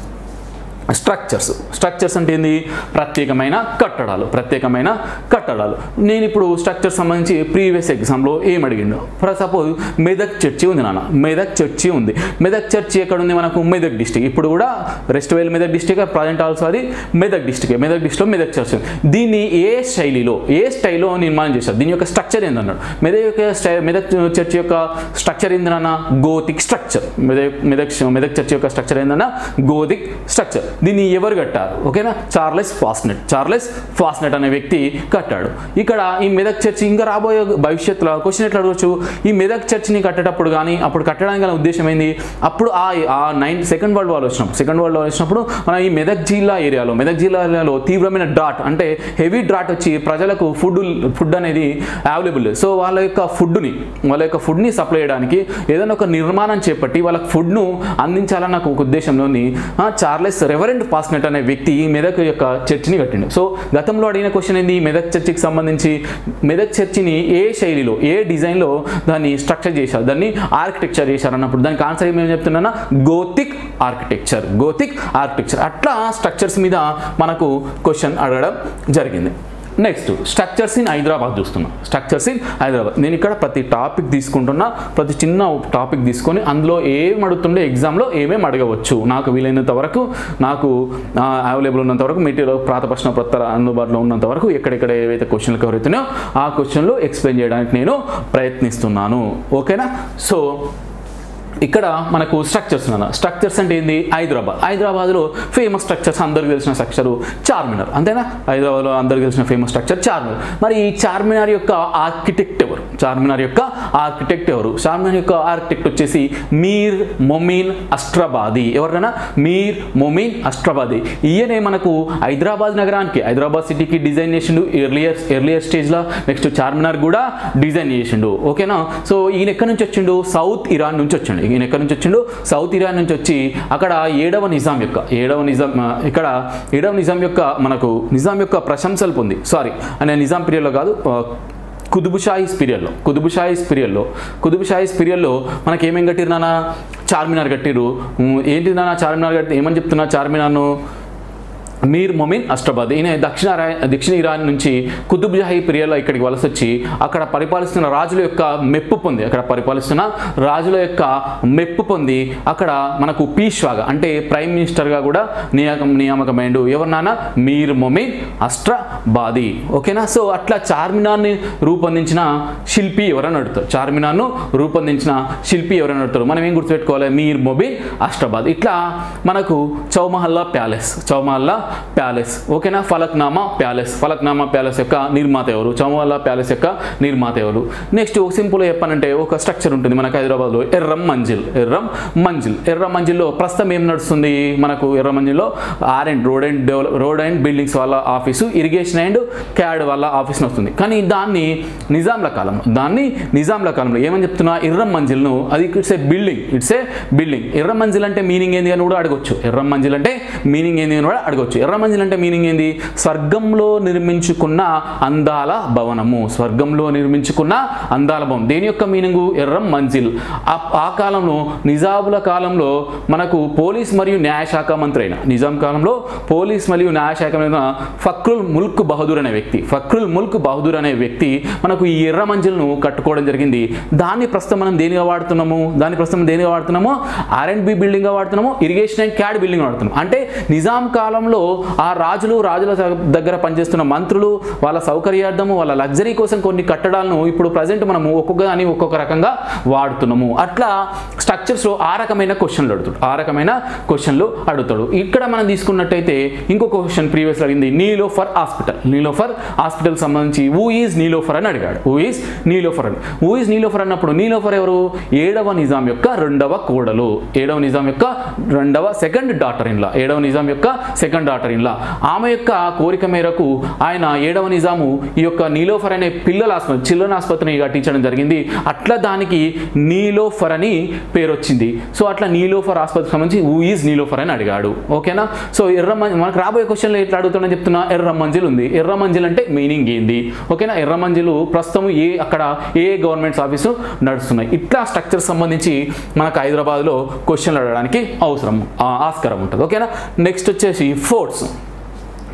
స్ట్రక్చర్స్. స్ట్రక్చర్స్ అంటే ఏంది? ప్రత్యేకమైన కట్టడాలు, ప్రత్యేకమైన కట్టడాలు. నేను ఇప్పుడు స్ట్రక్చర్ సంబంధించి ప్రీవియస్ ఎగ్జామ్లో ఏం అడిగిండు, ఫర్ సపోజ్ మెదక్ చర్చి ఉంది నాన్న, మెదక్ చర్చి ఉంది. మెదక్ చర్చి ఎక్కడ ఉంది? మనకు మెదక్ డిస్టిక్. ఇప్పుడు కూడా erstwhile Medak district, present also అది మెదక్ డిస్టిక్. మెదక్ డిస్టిక్లో మెదక్ చర్చి ఉంది. దీన్ని ఏ శైలిలో ఏ స్టైల్లో నిర్మాణం చేశారు? దీని యొక్క స్ట్రక్చర్ ఏందన్నాడు? మెదక్ యొక్క మెదక్ చర్చి యొక్క స్ట్రక్చర్ ఏంది నాన్న? Gothic structure. Medak Medak Medak church యొక్క స్ట్రక్చర్ ఏందన్నా? Gothic structure. దీన్ని ఎవరు కట్టారు? ఓకేనా, చార్లెస్ ఫాస్నెట్ చార్లెస్ ఫాస్నెట్ అనే వ్యక్తి కట్టాడు. ఇక్కడ ఈ మెదక్ చర్చి ఇంకా రాబోయే భవిష్యత్తులో క్వశ్చన్ ఎట్లా అడగవచ్చు, ఈ మెదక్ చర్చిని కట్టేటప్పుడు కానీ అప్పుడు కట్టడానికి గల ఉద్దేశం ఏంది? అప్పుడు ఆ నైన్ సెకండ్ వరల్డ్ వార్ వచ్చినప్పుడు సెకండ్ వరల్డ్ వార్ వచ్చినప్పుడు మన ఈ మెదక్ జిల్లా ఏరియాలో మెదక్ జిల్లా ఏరియాలో తీవ్రమైన డ్రాట్ అంటే హెవీ డ్రాట్ వచ్చి ప్రజలకు ఫుడ్ ఫుడ్ అనేది అవైలబుల్. సో వాళ్ళ యొక్క ఫుడ్ని వాళ్ళ యొక్క ఫుడ్ని సప్లై చేయడానికి ఏదైనా ఒక నిర్మాణం చేపట్టి వాళ్ళకి ఫుడ్ను అందించాలని నాకు ఒక ఉద్దేశంలోని చార్లెస్ రెవరెంట్ ఫాస్నెట్ అనే వ్యక్తి మెదక్ యొక్క చర్చిని కట్టిండు. సో గతంలో అడిగిన క్వశ్చన్ ఏంది? మెదక్ చర్చికి సంబంధించి మెదక్ చర్చిని ఏ శైలిలో ఏ డిజైన్లో దాన్ని స్ట్రక్చర్ చేశారు, దాన్ని ఆర్కిటెక్చర్ చేశారు అన్నప్పుడు దానికి ఆన్సర్ ఏమేమి చెప్తున్నా? Gothic architecture, Gothic architecture. అట్లా స్ట్రక్చర్స్ మీద మనకు క్వశ్చన్ అడగడం జరిగింది. నెక్స్ట్ స్ట్రక్చర్స్ ఇన్ హైదరాబాద్ చూస్తున్నాం. స్ట్రక్చర్స్ ఇన్ హైదరాబాద్ నేను ఇక్కడ ప్రతి టాపిక్ తీసుకుంటున్నా, ప్రతి చిన్న టాపిక్ తీసుకొని అందులో ఏమి అడుగుతుండే ఎగ్జామ్లో ఏమేమి అడగవచ్చు నాకు వీలైనంత వరకు నాకు అవైలబుల్ ఉన్నంత వరకు మెటీరియల్ ప్రాతపక్షణ ప్రత్యర అందుబాటులో ఉన్నంత వరకు ఎక్కడెక్కడ ఏవైతే క్వశ్చన్లు కవర్ అవుతున్నాయో ఆ క్వశ్చన్లు ఎక్స్ప్లెయిన్ చేయడానికి నేను ప్రయత్నిస్తున్నాను. ఓకేనా, సో ఇక్కడ మనకు స్ట్రక్చర్స్ ఉన్నా. స్ట్రక్చర్స్ అంటే ఏంది? హైదరాబాద్ హైదరాబాద్లో ఫేమస్ స్ట్రక్చర్స్ అందరికీ తెలిసిన స్ట్రక్చరు చార్మినార్, అంతేనా? హైదరాబాద్లో అందరికీ తెలిసిన ఫేమస్ స్ట్రక్చర్ చార్మినార్. మరి ఈ చార్మినార్ యొక్క ఆర్కిటెక్ట్ ఎవరు? చార్మినార్ యొక్క ఆర్కిటెక్ట్ ఎవరు? చార్మినార్ యొక్క ఆర్కిటెక్ట్ వచ్చేసి మీర్ మొమిన్ అస్ట్రాబాది. ఎవరికైనా మీర్ మొమిన్ అస్ట్రాబాది ఈయనే మనకు హైదరాబాద్ నగరానికి హైదరాబాద్ సిటీకి డిజైన్ చేసిండు ఎర్లియర్ ఎర్లియర్ స్టేజ్లో. నెక్స్ట్ చార్మినార్ కూడా డిజైన్ చేసిండు. ఓకేనా, సో ఈయన ఎక్కడి నుంచి వచ్చిండు? సౌత్ ఇరాన్ నుంచి వచ్చిండు. ఈయన ఎక్కడి నుంచి వచ్చిండు? సౌత్ ఇరాన్ నుంచి వచ్చి అక్కడ ఏడవ నిజాం యొక్క ఏడవ నిజాం ఇక్కడ ఏడవ నిజాం యొక్క మనకు నిజాం యొక్క ప్రశంసలు పొంది సారీ అనే నిజాం పీరియడ్లో కాదు కుతుబుషాహీస్ పీరియడ్లో కుతుబుషాహీస్ పీరియడ్లో కుతుబుషాహీస్ పీరియడ్లో మనకి ఏమేం కట్టిరు నాన్న? చార్మినార్ కట్టిరు. ఏంటి నాన్న చార్మినార్ కట్టి ఏమని చెప్తున్నా? చార్మినార్ను మీర్ మొమిన్ అస్ట్రాబాది ఈయన దక్షిణ దక్షిణ ఇరాన్ నుంచి కుతుబ్జాహీ పీరియడ్లో ఇక్కడికి వలస వచ్చి అక్కడ పరిపాలిస్తున్న రాజుల యొక్క మెప్పు పొంది అక్కడ పరిపాలిస్తున్న రాజుల యొక్క మెప్పు పొంది అక్కడ మనకు పీష్వాగా అంటే ప్రైమ్ మినిస్టర్గా కూడా నియామకం నియామకమైండు. ఎవరు నాన్న? మీర్ మొమిన్ అస్ట్రాబాది. ఓకేనా, సో అట్లా చార్మినార్ని రూపొందించిన శిల్పి ఎవరని అడుగుతారు? చార్మినార్ను రూపొందించిన శిల్పి ఎవరని అడుగుతారు? మనం ఏం గుర్తుపెట్టుకోవాలి? మీర్ మొమిన్ అస్ట్రాబాది. ఇట్లా మనకు చౌమహల్లా ప్యాలెస్ చౌమహల్లా ప్యాలెస్ ఓకేనా ఫలక్నామా ప్యాలెస్ ఫలక్నామా ప్యాలెస్ యొక్క నిర్మాత ఎవరు? చౌమహల్లా ప్యాలెస్ యొక్క నిర్మాత ఎవరు? నెక్స్ట్ ఒక సింపుల్ చెప్పానంటే ఒక స్ట్రక్చర్ ఉంటుంది మనకు హైదరాబాద్లో ఎర్రమ్మంజిల్ ఎర్రమ్మంజిల్ ఎర్రమ్మంజిల్లో ప్రస్తుతం ఏం నడుస్తుంది? మనకు ఎర్రమ్మంజిల్లో R and road and develop road and buildings వాళ్ళ ఆఫీసు, ఇరిగేషన్ అండ్ క్యాడ్ వాళ్ళ ఆఫీస్ వస్తుంది. కానీ దాన్ని నిజాంల కాలం దాన్ని నిజాంల కాలంలో ఏమని చెప్తున్నా? ఎర్రమ్మంజిల్ను అది it's a building it's a building Erramanzil అంటే మీనింగ్ ఏంది అని కూడా అడగొచ్చు. ఎర్రమ్మంజిల్ అంటే మీనింగ్ ఏంది అని కూడా అడగొచ్చు. ఎర్రమంజిల్ అంటే మీనింగ్ ఏంది? స్వర్గంలో నిర్మించుకున్న అందాల భవనము. స్వర్గంలో నిర్మించుకున్న అందాల భవనం. దేని యొక్క మీనింగ్? ఎర్రమంజిల్. ఆ కాలంలో నిజాముల కాలంలో మనకు పోలీస్ మరియు న్యాయశాఖ మంత్రి అయిన, నిజాం కాలంలో పోలీస్ మరియు న్యాయశాఖ మంత్రి ఫఖ్రుల్ ముల్క్ బహదూర్ అనే వ్యక్తి, ఫఖ్రుల్ ముల్క్ బహదూర్ అనే వ్యక్తి మనకు ఈ ఎర్రమంజిల్ను కట్టుకోవడం జరిగింది. దాన్ని ప్రస్తుతం మనం దేనిగా వాడుతున్నాము? దాన్ని ప్రస్తుతం దేనిగా వాడుతున్నాము? ఆర్ అండ్ బి బిల్డింగ్గా వాడుతున్నాము, ఇరిగేషన్ అండ్ క్యాడ్ బిల్డింగ్ వాడుతున్నాము. అంటే నిజాం కాలంలో ఆ రాజులు, రాజుల దగ్గర పనిచేస్తున్న మంత్రులు వాళ్ళ సౌకర్యార్థము, వాళ్ళ లగ్జరీ కోసం కొన్ని కట్టడాలను ఇప్పుడు ప్రజెంట్ మనము ఒక్కొక్క అని ఒక్కొక్క రకంగా వాడుతున్నాము. అట్లా స్ట్రక్చర్స్లో ఆ రకమైన క్వశ్చన్లు అడుగుతాడు, ఆ రకమైన క్వశ్చన్లు అడుగుతాడు. ఇక్కడ మనం తీసుకున్నట్టయితే ఇంకొక క్వశ్చన్ ప్రీవియస్ అడిగింది, నీలోఫర్ హాస్పిటల్. నీలోఫర్ హాస్పిటల్ సంబంధించి హూ ఈజ్ నీలోఫర్ అని అడిగాడు. హూ ఈజ్ నీలోఫర్ అని హూ ఈజ్ నీలోఫర్ అన్నప్పుడు నీలోఫర్ ఎవరు? ఏడవ నిజాం యొక్క రెండవ కోడలు, ఏడవ నిజాం యొక్క రెండవ సెకండ్ డాటర్ ఇన్లా, ఏడవ నిజాం యొక్క సెకండ్ డాటర్ ఇన్లా. ఆమె యొక్క కోరిక మేరకు ఆయన ఏడవ నిజాము ఈ యొక్క నీలోఫర్ అనే పిల్లల ఆసుపత్రి, చిల్డ్రన్ ఆసుపత్రిని కట్టించడం జరిగింది. అట్లా దానికి నీలోఫర్ అని పేరు వచ్చింది. సో అట్లా నీలోఫర్ ఆసుపత్రికి సంబంధించి హూ ఈజ్ నీలోఫర్ అని అడిగాడు. ఓకేనా? సో ఎర్రమంజిల్ మనకు రాబోయే క్వశ్చన్లు ఎట్లా అడుగుతాడని చెప్తున్నా, ఎర్రమంజిల్ ఉంది. ఎర్రమంజిల్ అంటే మీనింగ్ ఏంది? ఓకేనా? ఎర్రమంజిల్ ప్రస్తుతం ఏ అక్కడ ఏ గవర్నమెంట్స్ ఆఫీసు నడుస్తున్నాయి. ఇట్లా స్ట్రక్చర్ సంబంధించి మనకు హైదరాబాద్లో క్వశ్చన్లు అడగడానికి అవసరం ఆస్కారం ఉంటుంది. ఓకేనా? నెక్స్ట్ వచ్చేసి ఫోర్ట్స్.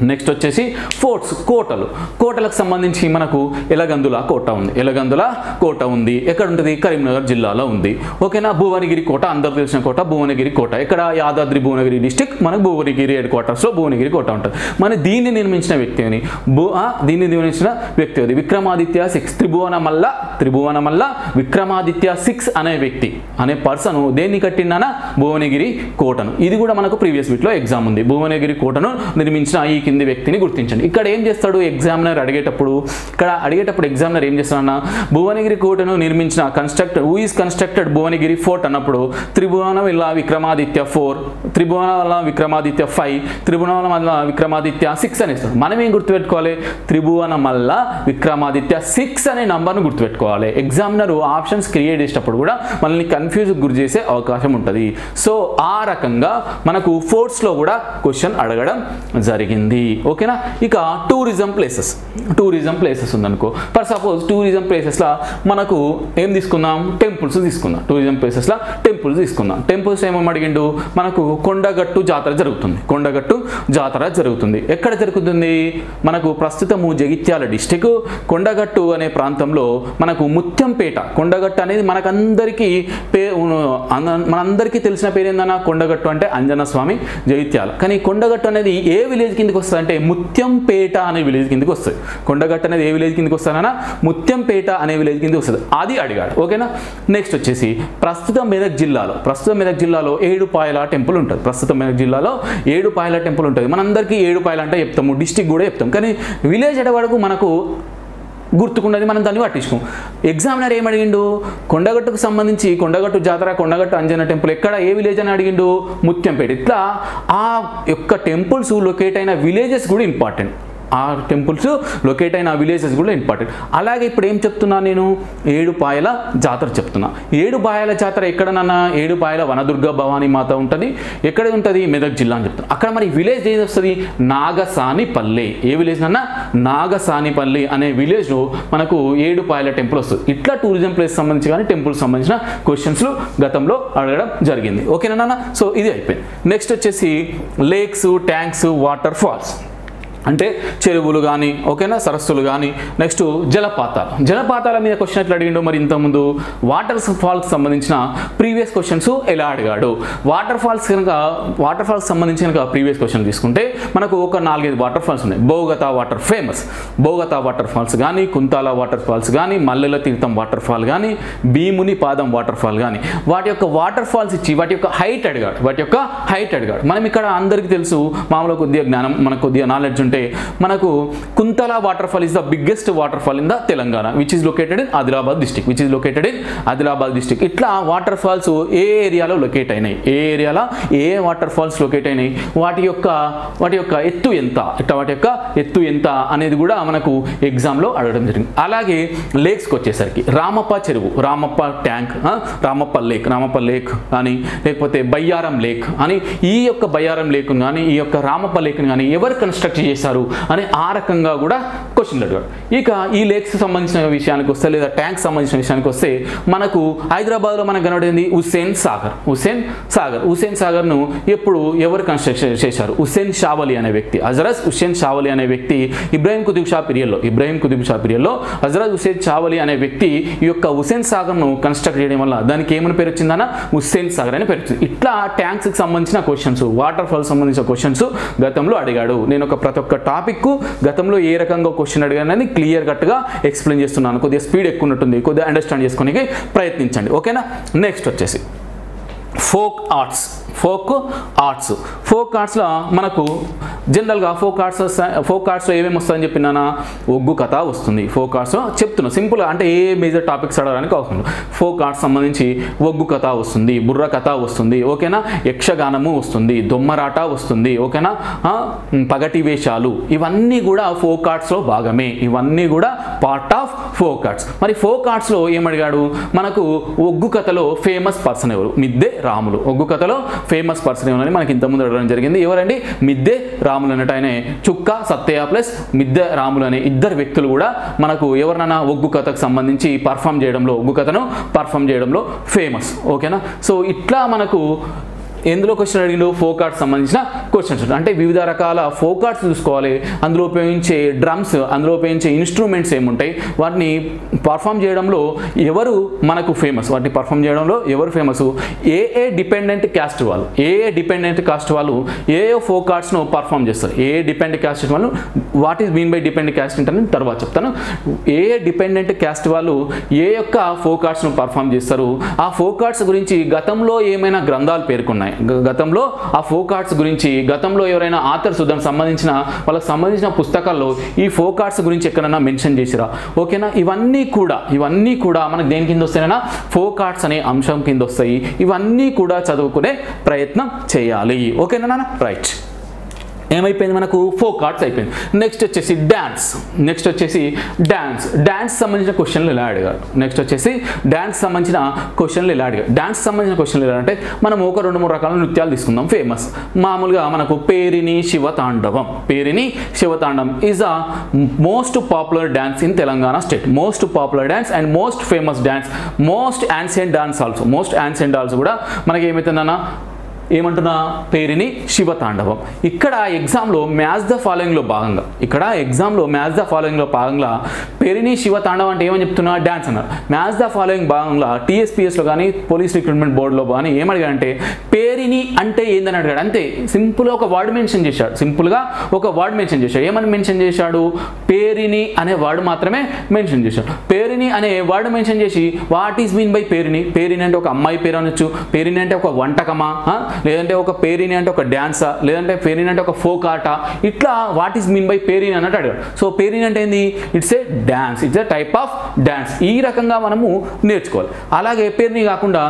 నెక్స్ట్ వచ్చేసి ఫోర్ట్స్ కోటలు. కోటలకు సంబంధించి మనకు ఎలగందుల కోట ఉంది, ఎలగందుల కోట ఉంది. ఎక్కడ ఉంటుంది? కరీంనగర్ జిల్లాలో ఉంది. ఓకేనా? భువనగిరి కోట, అందరూ తెలిసిన కోట భువనగిరి కోట. ఇక్కడ యాదాద్రి భువనగిరి డిస్టిక్, మనకు భువనగిరి హెడ్ క్వార్టర్స్లో భువనగిరి కోట ఉంటుంది. మన దీన్ని నిర్మించిన వ్యక్తి అని భూ దీన్ని నిర్మించిన వ్యక్తి అది విక్రమాదిత్య సిక్స్, త్రిభువనమల్ల, త్రిభువనమల్ల విక్రమాదిత్య సిక్స్ అనే వ్యక్తి అనే పర్సన్ దేన్ని కట్టిండనా? భువనగిరి కోటను. ఇది కూడా మనకు ప్రీవియస్ వీక్లో ఎగ్జామ్ ఉంది. భువనగిరి కోటను నిర్మించిన ఈ కింది వ్యక్తిని గుర్తించండి. ఇక్కడ ఏం చేస్తాడు ఎగ్జామినర్ అడిగేటప్పుడు? ఇక్కడ అడిగేటప్పుడు ఎగ్జామినర్ ఏం చేస్తాడన్నా, భువనగిరి కోటను నిర్మించిన constructor who is constructed Bhuvanagiri fort అన్నప్పుడు Tribhuvanamalla Vikramaditya four, Tribhuvanamalla Vikramaditya five, Tribhuvanamalla Vikramaditya six అని ఇస్తాడు. మనం ఏం గుర్తుపెట్టుకోవాలి? త్రిభువనమల్ల విక్రమాదిత్య సిక్స్ అనే నంబర్ను గుర్తుపెట్టుకోవాలి. ఎగ్జామినర్ ఆప్షన్స్ క్రియేట్ చేసేటప్పుడు కూడా మనల్ని కన్ఫ్యూజ్ గురి చేసే అవకాశం ఉంటుంది. సో ఆ రకంగా మనకు ఫోర్ట్స్లో కూడా క్వశ్చన్ అడగడం జరిగింది. ఓకేనా? ఇక టూరిజం ప్లేసెస్, టూరిజం ప్లేసెస్ ఉందనుకో. ఫర్ సపోజ్ టూరిజం ప్లేసెస్లో మనకు ఏం తీసుకుందాం? టెంపుల్స్ తీసుకుందాం. టూరిజం ప్లేసెస్లో టెంపుల్స్ తీసుకుందాం. టెంపుల్స్ ఏమేమి అడిగిండు? మనకు కొండగట్టు జాతర జరుగుతుంది, కొండగట్టు జాతర జరుగుతుంది. ఎక్కడ జరుగుతుంది? మనకు ప్రస్తుతము జగిత్యాల డిస్టిక్ కొండగట్టు అనే ప్రాంతంలో మనకు ముత్యంపేట. కొండగట్టు అనేది మనకందరికీ పే మనందరికీ తెలిసిన పేరు ఏందన్నా? కొండగట్టు అంటే అంజనస్వామి జగిత్యాల. కానీ కొండగట్టు అనేది ఏ విలేజ్ కిందకి వస్తుంది అంటే ముత్యంపేట అనే విలేజ్ కిందకి వస్తుంది. కొండగట్టు అనేది ఏ విలేజ్ కిందకి వస్తానన్నా? ముత్యంపేట అనే విలేజ్ కిందకి వస్తుంది. అది అడిగాడు. ఓకేనా? నెక్స్ట్ వచ్చేసి ప్రస్తుతం మెదక్ జిల్లాలో, ప్రస్తుతం మెదక్ జిల్లాలో ఏడుపాయల టెంపుల్ ఉంటుంది. ప్రస్తుతం మెదక్ జిల్లాలో ఏడుపాయల టెంపుల్ ఉంటుంది. మనందరికీ ఏడుపాయలు అంటే చెప్తాము, డిస్టిక్ కూడా చెప్తాం, కానీ విలేజ్ అడవడకు మనకు గుర్తుకున్నది, మనం దాన్ని పట్టించుకోం. ఎగ్జామినర్ ఏమడిగిండు? కొండగట్టుకు సంబంధించి కొండగట్టు జాతర, కొండగట్టు అంజన టెంపుల్ ఎక్కడ, ఏ విలేజ్ అని అడిగిండు? ముత్యంపేట. ఇట్లా ఆ యొక్క టెంపుల్స్ లొకేట్ అయిన విలేజెస్ కూడా ఇంపార్టెంట్, ఆ టెంపుల్స్ లొకేట్ అయిన విలేజెస్ కూడా ఇంపార్టెంట్. అలాగే ఇప్పుడు ఏం చెప్తున్నా నేను? ఏడుపాయల జాతర చెప్తున్నా. ఏడుపాయల జాతర ఎక్కడనన్నా? ఏడుపాయల వనదుర్గ భవానీ మాత ఉంటుంది. ఎక్కడ ఉంటుంది? మెదక్ జిల్లా అని చెప్తున్నా. అక్కడ మరి విలేజ్ ఏది వస్తుంది? నాగసానిపల్లి. ఏ విలేజ్ అన్నా? నాగసానిపల్లి అనే విలేజ్లో మనకు ఏడుపాయల టెంపుల్ వస్తుంది. ఇట్లా టూరిజం ప్లేస్ సంబంధించి కానీ టెంపుల్ సంబంధించిన క్వశ్చన్స్లు గతంలో అడగడం జరిగింది. ఓకేనా నాన్న? సో ఇది అయిపోయింది. నెక్స్ట్ వచ్చేసి లేక్స్, ట్యాంక్స్, వాటర్ ఫాల్స్ అంటే చెరువులు కానీ, ఓకేనా, సరస్సులు కానీ. నెక్స్ట్ జలపాతాలు. జలపాతాల మీద క్వశ్చన్ ఎట్లా అడిగిండో మరి ఇంతకుముందు వాటర్ ఫాల్కి సంబంధించిన ప్రీవియస్ క్వశ్చన్స్ ఎలా అడిగాడు? వాటర్ ఫాల్స్ కనుక, వాటర్ ఫాల్స్ సంబంధించి కనుక ప్రీవియస్ క్వశ్చన్ తీసుకుంటే మనకు ఒక నాలుగైదు వాటర్ ఫాల్స్ ఉన్నాయి. Bogatha water famous, Bogatha water falls కానీ, కుంతాల వాటర్ ఫాల్స్ కానీ, మల్లెల తీర్థం వాటర్ ఫాల్ కానీ, భీముని పాదం వాటర్ ఫాల్ కానీ. వాటి యొక్క వాటర్ ఫాల్స్ ఇచ్చి వాటి యొక్క హైట్ అడిగాడు, వాటి యొక్క హైట్ అడిగాడు. మనం ఇక్కడ అందరికీ తెలుసు, మామూలుగా కొద్దిగా జ్ఞానం, మనకు కొద్దిగా నాలెడ్జ్ ఉంటే తీసుకుంటే మనకు Kuntala water fall is the biggest water fall in the Telangana which is located in Adilabad district which is located in Adilabad district ఇట్లా వాటర్ ఫాల్స్ ఏ ఏరియాలో లొకేట్ అయినాయి, ఏ ఏరియాలో ఏ వాటర్ ఫాల్స్ లొకేట్ అయినాయి, వాటి యొక్క వాటి యొక్క ఎత్తు ఎంత, ఇట్లా వాటి యొక్క ఎత్తు ఎంత అనేది కూడా మనకు ఎగ్జామ్లో అడగడం జరిగింది. అలాగే లేక్స్కి వచ్చేసరికి రామప్ప చెరువు, Ramappa tank, Ramappa lake, Ramappa lake అని, లేకపోతే బయ్యారం లేక్ అని, ఈ యొక్క బయ్యారం లేక్ను కానీ ఈ యొక్క రామప్ప లేక్ను కానీ ఎవరు కన్స్ట్రక్ట్ చేశారు అని ఆ రకంగా కూడా క్వశ్చన్లు అడిగారు. ఇక ఈ లేక్స్ సంబంధించిన విషయానికి వస్తే లేదా ట్యాంక్ సంబంధించిన విషయానికి వస్తే మనకు హైదరాబాద్లో మనకు కనబడింది హుస్సేన్ సాగర్. హుస్సేన్ సాగర్ హుస్సేన్ సాగర్ను ఎప్పుడు ఎవరు కన్స్ట్రక్ట్ చేశారు? హుస్సేన్ షావలి అనే వ్యక్తి, హజరత్ హుస్సేన్ షావలి అనే వ్యక్తి ఇబ్రాహీం కుతుబ్ షా పీరియడ్లో ఇబ్రాహీం కుతుబ్ షా పీరియడ్లో హజరత్ హుస్సేన్ షావలి అనే వ్యక్తి ఈ యొక్క హుస్సేన్ సాగర్ను కన్స్ట్రక్ట్ చేయడం వల్ల దానికి ఏమని పేరు వచ్చిందన్న హుస్సేన్ సాగర్ అని పేరు వచ్చింది. ఇట్లా ట్యాంక్స్కి సంబంధించిన క్వశ్చన్స్, వాటర్ ఫాల్స్ సంబంధించిన క్వశ్చన్స్ గతంలో అడిగాడు. నేను ఒక ప్రతి ఒక్క టాపిక్ గతంలో ఏ రకంగా క్వశ్చన్ అడిగాను అని క్లియర్ కట్గా ఎక్స్ప్లెయిన్ చేస్తున్నాను. కొద్దిగా స్పీడ్ ఎక్కువ ఉంటుంది, కొద్దిగా అండర్స్టాండ్ చేసుకోనికి ప్రయత్నించండి, ఓకేనా. నెక్స్ట్ వచ్చేసి folk arts. Folk arts folk ఆర్ట్స్లో మనకు జనరల్గా ఫోక్ ఆర్ట్స్ ఫోక్ ఆర్ట్స్లో ఏమేమి వస్తుందని చెప్పినా ఒగ్గు కథ వస్తుంది. ఫోక్ ఆర్ట్స్లో చెప్తున్నా సింపుల్గా, అంటే ఏ మేజర్ టాపిక్స్ అడగడానికి అవసరం. ఫోక్ ఆర్ట్స్ సంబంధించి ఒగ్గు కథ వస్తుంది, బుర్ర కథ వస్తుంది, ఓకేనా, యక్షగానము వస్తుంది, దొమ్మరాట వస్తుంది, ఓకేనా, పగటి వేషాలు, ఇవన్నీ కూడా ఫోక్ ఆర్ట్స్లో భాగమే, ఇవన్నీ కూడా పార్ట్ ఆఫ్ ఫోక్ ఆర్ట్స్. మరి ఫోక్ ఆర్ట్స్లో ఏమడిగాడు మనకు? ఒగ్గు కథలో ఫేమస్ పర్సన్ ఎవరు? మిద్దె రాములు. ఒగ్గు కథలో ఫేమస్ పర్సన్ ఏమని మనకి ఇంతకుముందు అడగడం జరిగింది. ఎవరండి? మిద్దె రాములు అన్నట్టు ఆయన చుక్క సత్తయ్య ప్లస్ మిద్దె రాములు అనే ఇద్దరు వ్యక్తులు కూడా మనకు ఎవరినైనా ఒగ్గు కథకు సంబంధించి పర్ఫామ్ చేయడంలో, ఒగ్గు కథను పర్ఫామ్ చేయడంలో ఫేమస్, ఓకేనా. సో ఇట్లా మనకు ఎందులో క్వశ్చన్ అడిగిండు? ఫోక్ ఆర్ట్స్ సంబంధించిన క్వశ్చన్స్. అంటే వివిధ రకాల ఫోక్ ఆర్ట్స్ చూసుకోవాలి, అందులో ఉపయోగించే డ్రమ్స్, అందులో ఉపయోగించే ఇన్స్ట్రుమెంట్స్ ఏముంటాయి, వాటిని పర్ఫామ్ చేయడంలో ఎవరు మనకు ఫేమస్, వాటిని పర్ఫామ్ చేయడంలో ఎవరు ఫేమస్, ఏ ఏ డిపెండెంట్ క్యాస్ట్ వాళ్ళు, ఏ ఏ డిపెండెంట్ కాస్ట్ వాళ్ళు ఏ ఏ ఫోక్ ఆర్ట్స్ను పర్ఫామ్ చేస్తారు, ఏ ఏ డిపెండెంట్ క్యాస్ట్ వాళ్ళు, what is mean by dependent caste అంటే తర్వాత చెప్తాను. ఏ ఏ డిపెండెంట్ క్యాస్ట్ వాళ్ళు ఏ యొక్క ఫోక్ ఆర్ట్స్ను పర్ఫామ్ చేస్తారు, ఆ ఫోక్ ఆర్ట్స్ గురించి గతంలో ఏమైనా గ్రంథాలు పేర్కొన్నాయి, గతంలో ఆ ఫోక్ ఆర్ట్స్ గురించి గతంలో ఎవరైనా ఆథర్స్ దానికి సంబంధించిన వాళ్ళకి సంబంధించిన పుస్తకాల్లో ఈ ఫోక్ ఆర్ట్స్ గురించి ఎక్కడైనా మెన్షన్ చేసిరా, ఓకేనా. ఇవన్నీ కూడా ఇవన్నీ కూడా మనకు దేని కింద వస్తాయినా ఫోక్ ఆర్ట్స్ అనే అంశం కింద వస్తాయి. ఇవన్నీ కూడా చదువుకునే ప్రయత్నం చేయాలి, ఓకేనా నాన్న. రైట్, ఏమైపోయింది మనకు? ఫోక్ ఆర్ట్స్ అయిపోయింది. నెక్స్ట్ వచ్చేసి డ్యాన్స్. నెక్స్ట్ వచ్చేసి డ్యాన్స్ డ్యాన్స్ సంబంధించిన క్వశ్చన్లు ఎలా అడిగారు? నెక్స్ట్ వచ్చేసి డ్యాన్స్ సంబంధించిన క్వశ్చన్లు ఎలా అడిగారు? డ్యాన్స్ సంబంధించిన క్వశ్చన్లు ఎలా అంటే మనం ఒక రెండు మూడు రకాల నృత్యాలు తీసుకుందాం. ఫేమస్ మామూలుగా మనకు Perini Shivatandavam. Perini Shivatandavam is a most popular dance in Telangana state. Most popular dance and most famous dance, most ancient dance also. Most ancient dance కూడా మనకి ఏమవుతుందన్నా ఏమంటున్నా పేరిని శివతాండవం. ఇక్కడ ఎగ్జామ్లో మ్యాథ్స్ ద ఫాలోయింగ్లో భాగంగా ఇక్కడ ఎగ్జామ్లో మ్యాథ్స్ ద ఫాలోయింగ్లో భాగంగా పేరిని శివతాండవం అంటే ఏమని చెప్తున్నా డ్యాన్స్ అన్నారు. మ్యాథ్స్ ద ఫాలోయింగ్ భాగంగా టీఎస్పీఎస్లో కానీ పోలీస్ రిక్రూట్మెంట్ బోర్డులో కానీ ఏమడిగాడంటే పేరిని అంటే ఏందని అడిగాడు. అంతే, సింపుల్గా ఒక వర్డ్ మెన్షన్ చేశాడు. సింపుల్గా ఒక వర్డ్ మెన్షన్ చేశాడు ఏమని మెన్షన్ చేశాడు? పేరిని అనే వర్డ్ మాత్రమే మెన్షన్ చేశాడు. పేరిని అనే వర్డ్ మెన్షన్ చేసి what is mean by Perini, Perini అంటే ఒక అమ్మాయి పేరు అనొచ్చు, పేరిని అంటే ఒక వంటకమా, లేదంటే ఒక పేరిని అంటే ఒక డ్యాన్సా, లేదంటే పేరిని అంటే ఒక ఫోక్ ఆట, ఇట్లా what is mean by Perini అన్నట్టు అడిగాడు. సో పేరిని అంటే ఏంది? It's a dance, it's a type of dance. ఈ రకంగా మనము నేర్చుకోవాలి. అలాగే పేరిని కాకుండా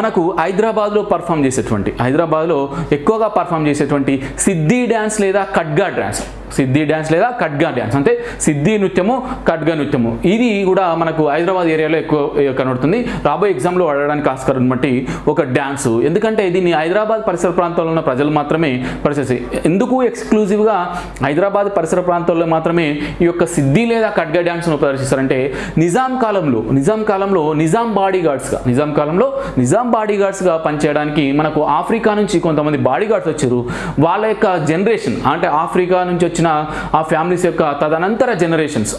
మనకు హైదరాబాద్లో పర్ఫామ్ చేసేటువంటి హైదరాబాద్లో ఎక్కువగా పర్ఫామ్ చేసేటువంటి సిద్ధి డ్యాన్స్ లేదా ఖడ్గా డ్యాన్స్. సిద్ధి డ్యాన్స్ లేదా ఖడ్గా డ్యాన్స్ అంటే సిద్ధి నృత్యము, ఖడ్గా నృత్యము, ఇది కూడా మనకు హైదరాబాద్ ఏరియాలో ఎక్కువ కనబడుతుంది. రాబోయే ఎగ్జామ్లో అడగడానికి ఆస్కారం బట్టి ఒక డ్యాన్స్, ఎందుకంటే దీన్ని హైదరాబాద్ పరిసర ప్రాంతాల్లో ఉన్న ప్రజలు మాత్రమే పరిచయం. ఎందుకు ఎక్స్క్లూజివ్గా హైదరాబాద్ పరిసర ప్రాంతాల్లో మాత్రమే ఈ యొక్క సిద్ధి లేదా ఖడ్గా డ్యాన్స్ను ప్రదర్శిస్తారంటే నిజాం కాలంలో నిజాం కాలంలో నిజాం బాడీ గార్డ్స్గా నిజాం కాలంలో నిజాం బాడీ గార్డ్స్గా పనిచేయడానికి మనకు ఆఫ్రికా నుంచి కొంతమంది బాడీ గార్డ్స్ వచ్చారు. వాళ్ళ యొక్క జనరేషన్ అంటే ఆఫ్రికా నుంచి వచ్చి ఆ ఫ్యామిలీస్ యొక్క తదనంతర జనరేషన్స్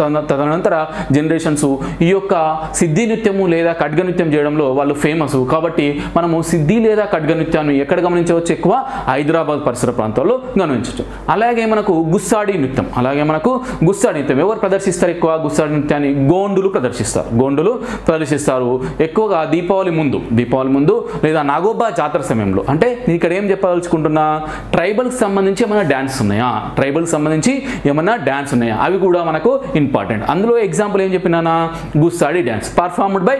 తదనంతర జనరేషన్స్ ఈ యొక్క సిద్ధి నృత్యము లేదా ఖడ్గ నృత్యం చేయడంలో వాళ్ళు ఫేమస్. కాబట్టి మనము సిద్ధి లేదా ఖడ్గ నృత్యాన్ని ఎక్కడ గమనించవచ్చు? ఎక్కువ హైదరాబాద్ పరిసర ప్రాంతాల్లో గమనించవచ్చు. అలాగే మనకు గుస్సాడి నృత్యం అలాగే మనకు గుస్సాడి నృత్యం ఎవరు ప్రదర్శిస్తారు? ఎక్కువ గుస్సాడి నృత్యాన్ని గోండులు ప్రదర్శిస్తారు. గోండులు ప్రదర్శిస్తారు ఎక్కువగా దీపావళి ముందు దీపావళి ముందు లేదా నాగోబా జాతర సమయంలో. అంటే నేను ఇక్కడ ఏం చెప్పదలుచుకుంటున్నా, ట్రైబల్కి సంబంధించి ఏమైనా డ్యాన్స్ ఉన్నాయా, ఉన్నాయా, ట్రైబల్ సంబంధించి ఏమన్నా డాన్స్ ఉన్నాయా, అవి కూడా మనకు ఇంపార్టెంట్. అందులో ఎగ్జాంపుల్ ఏం చెప్పినానా, Gussadi dance performed by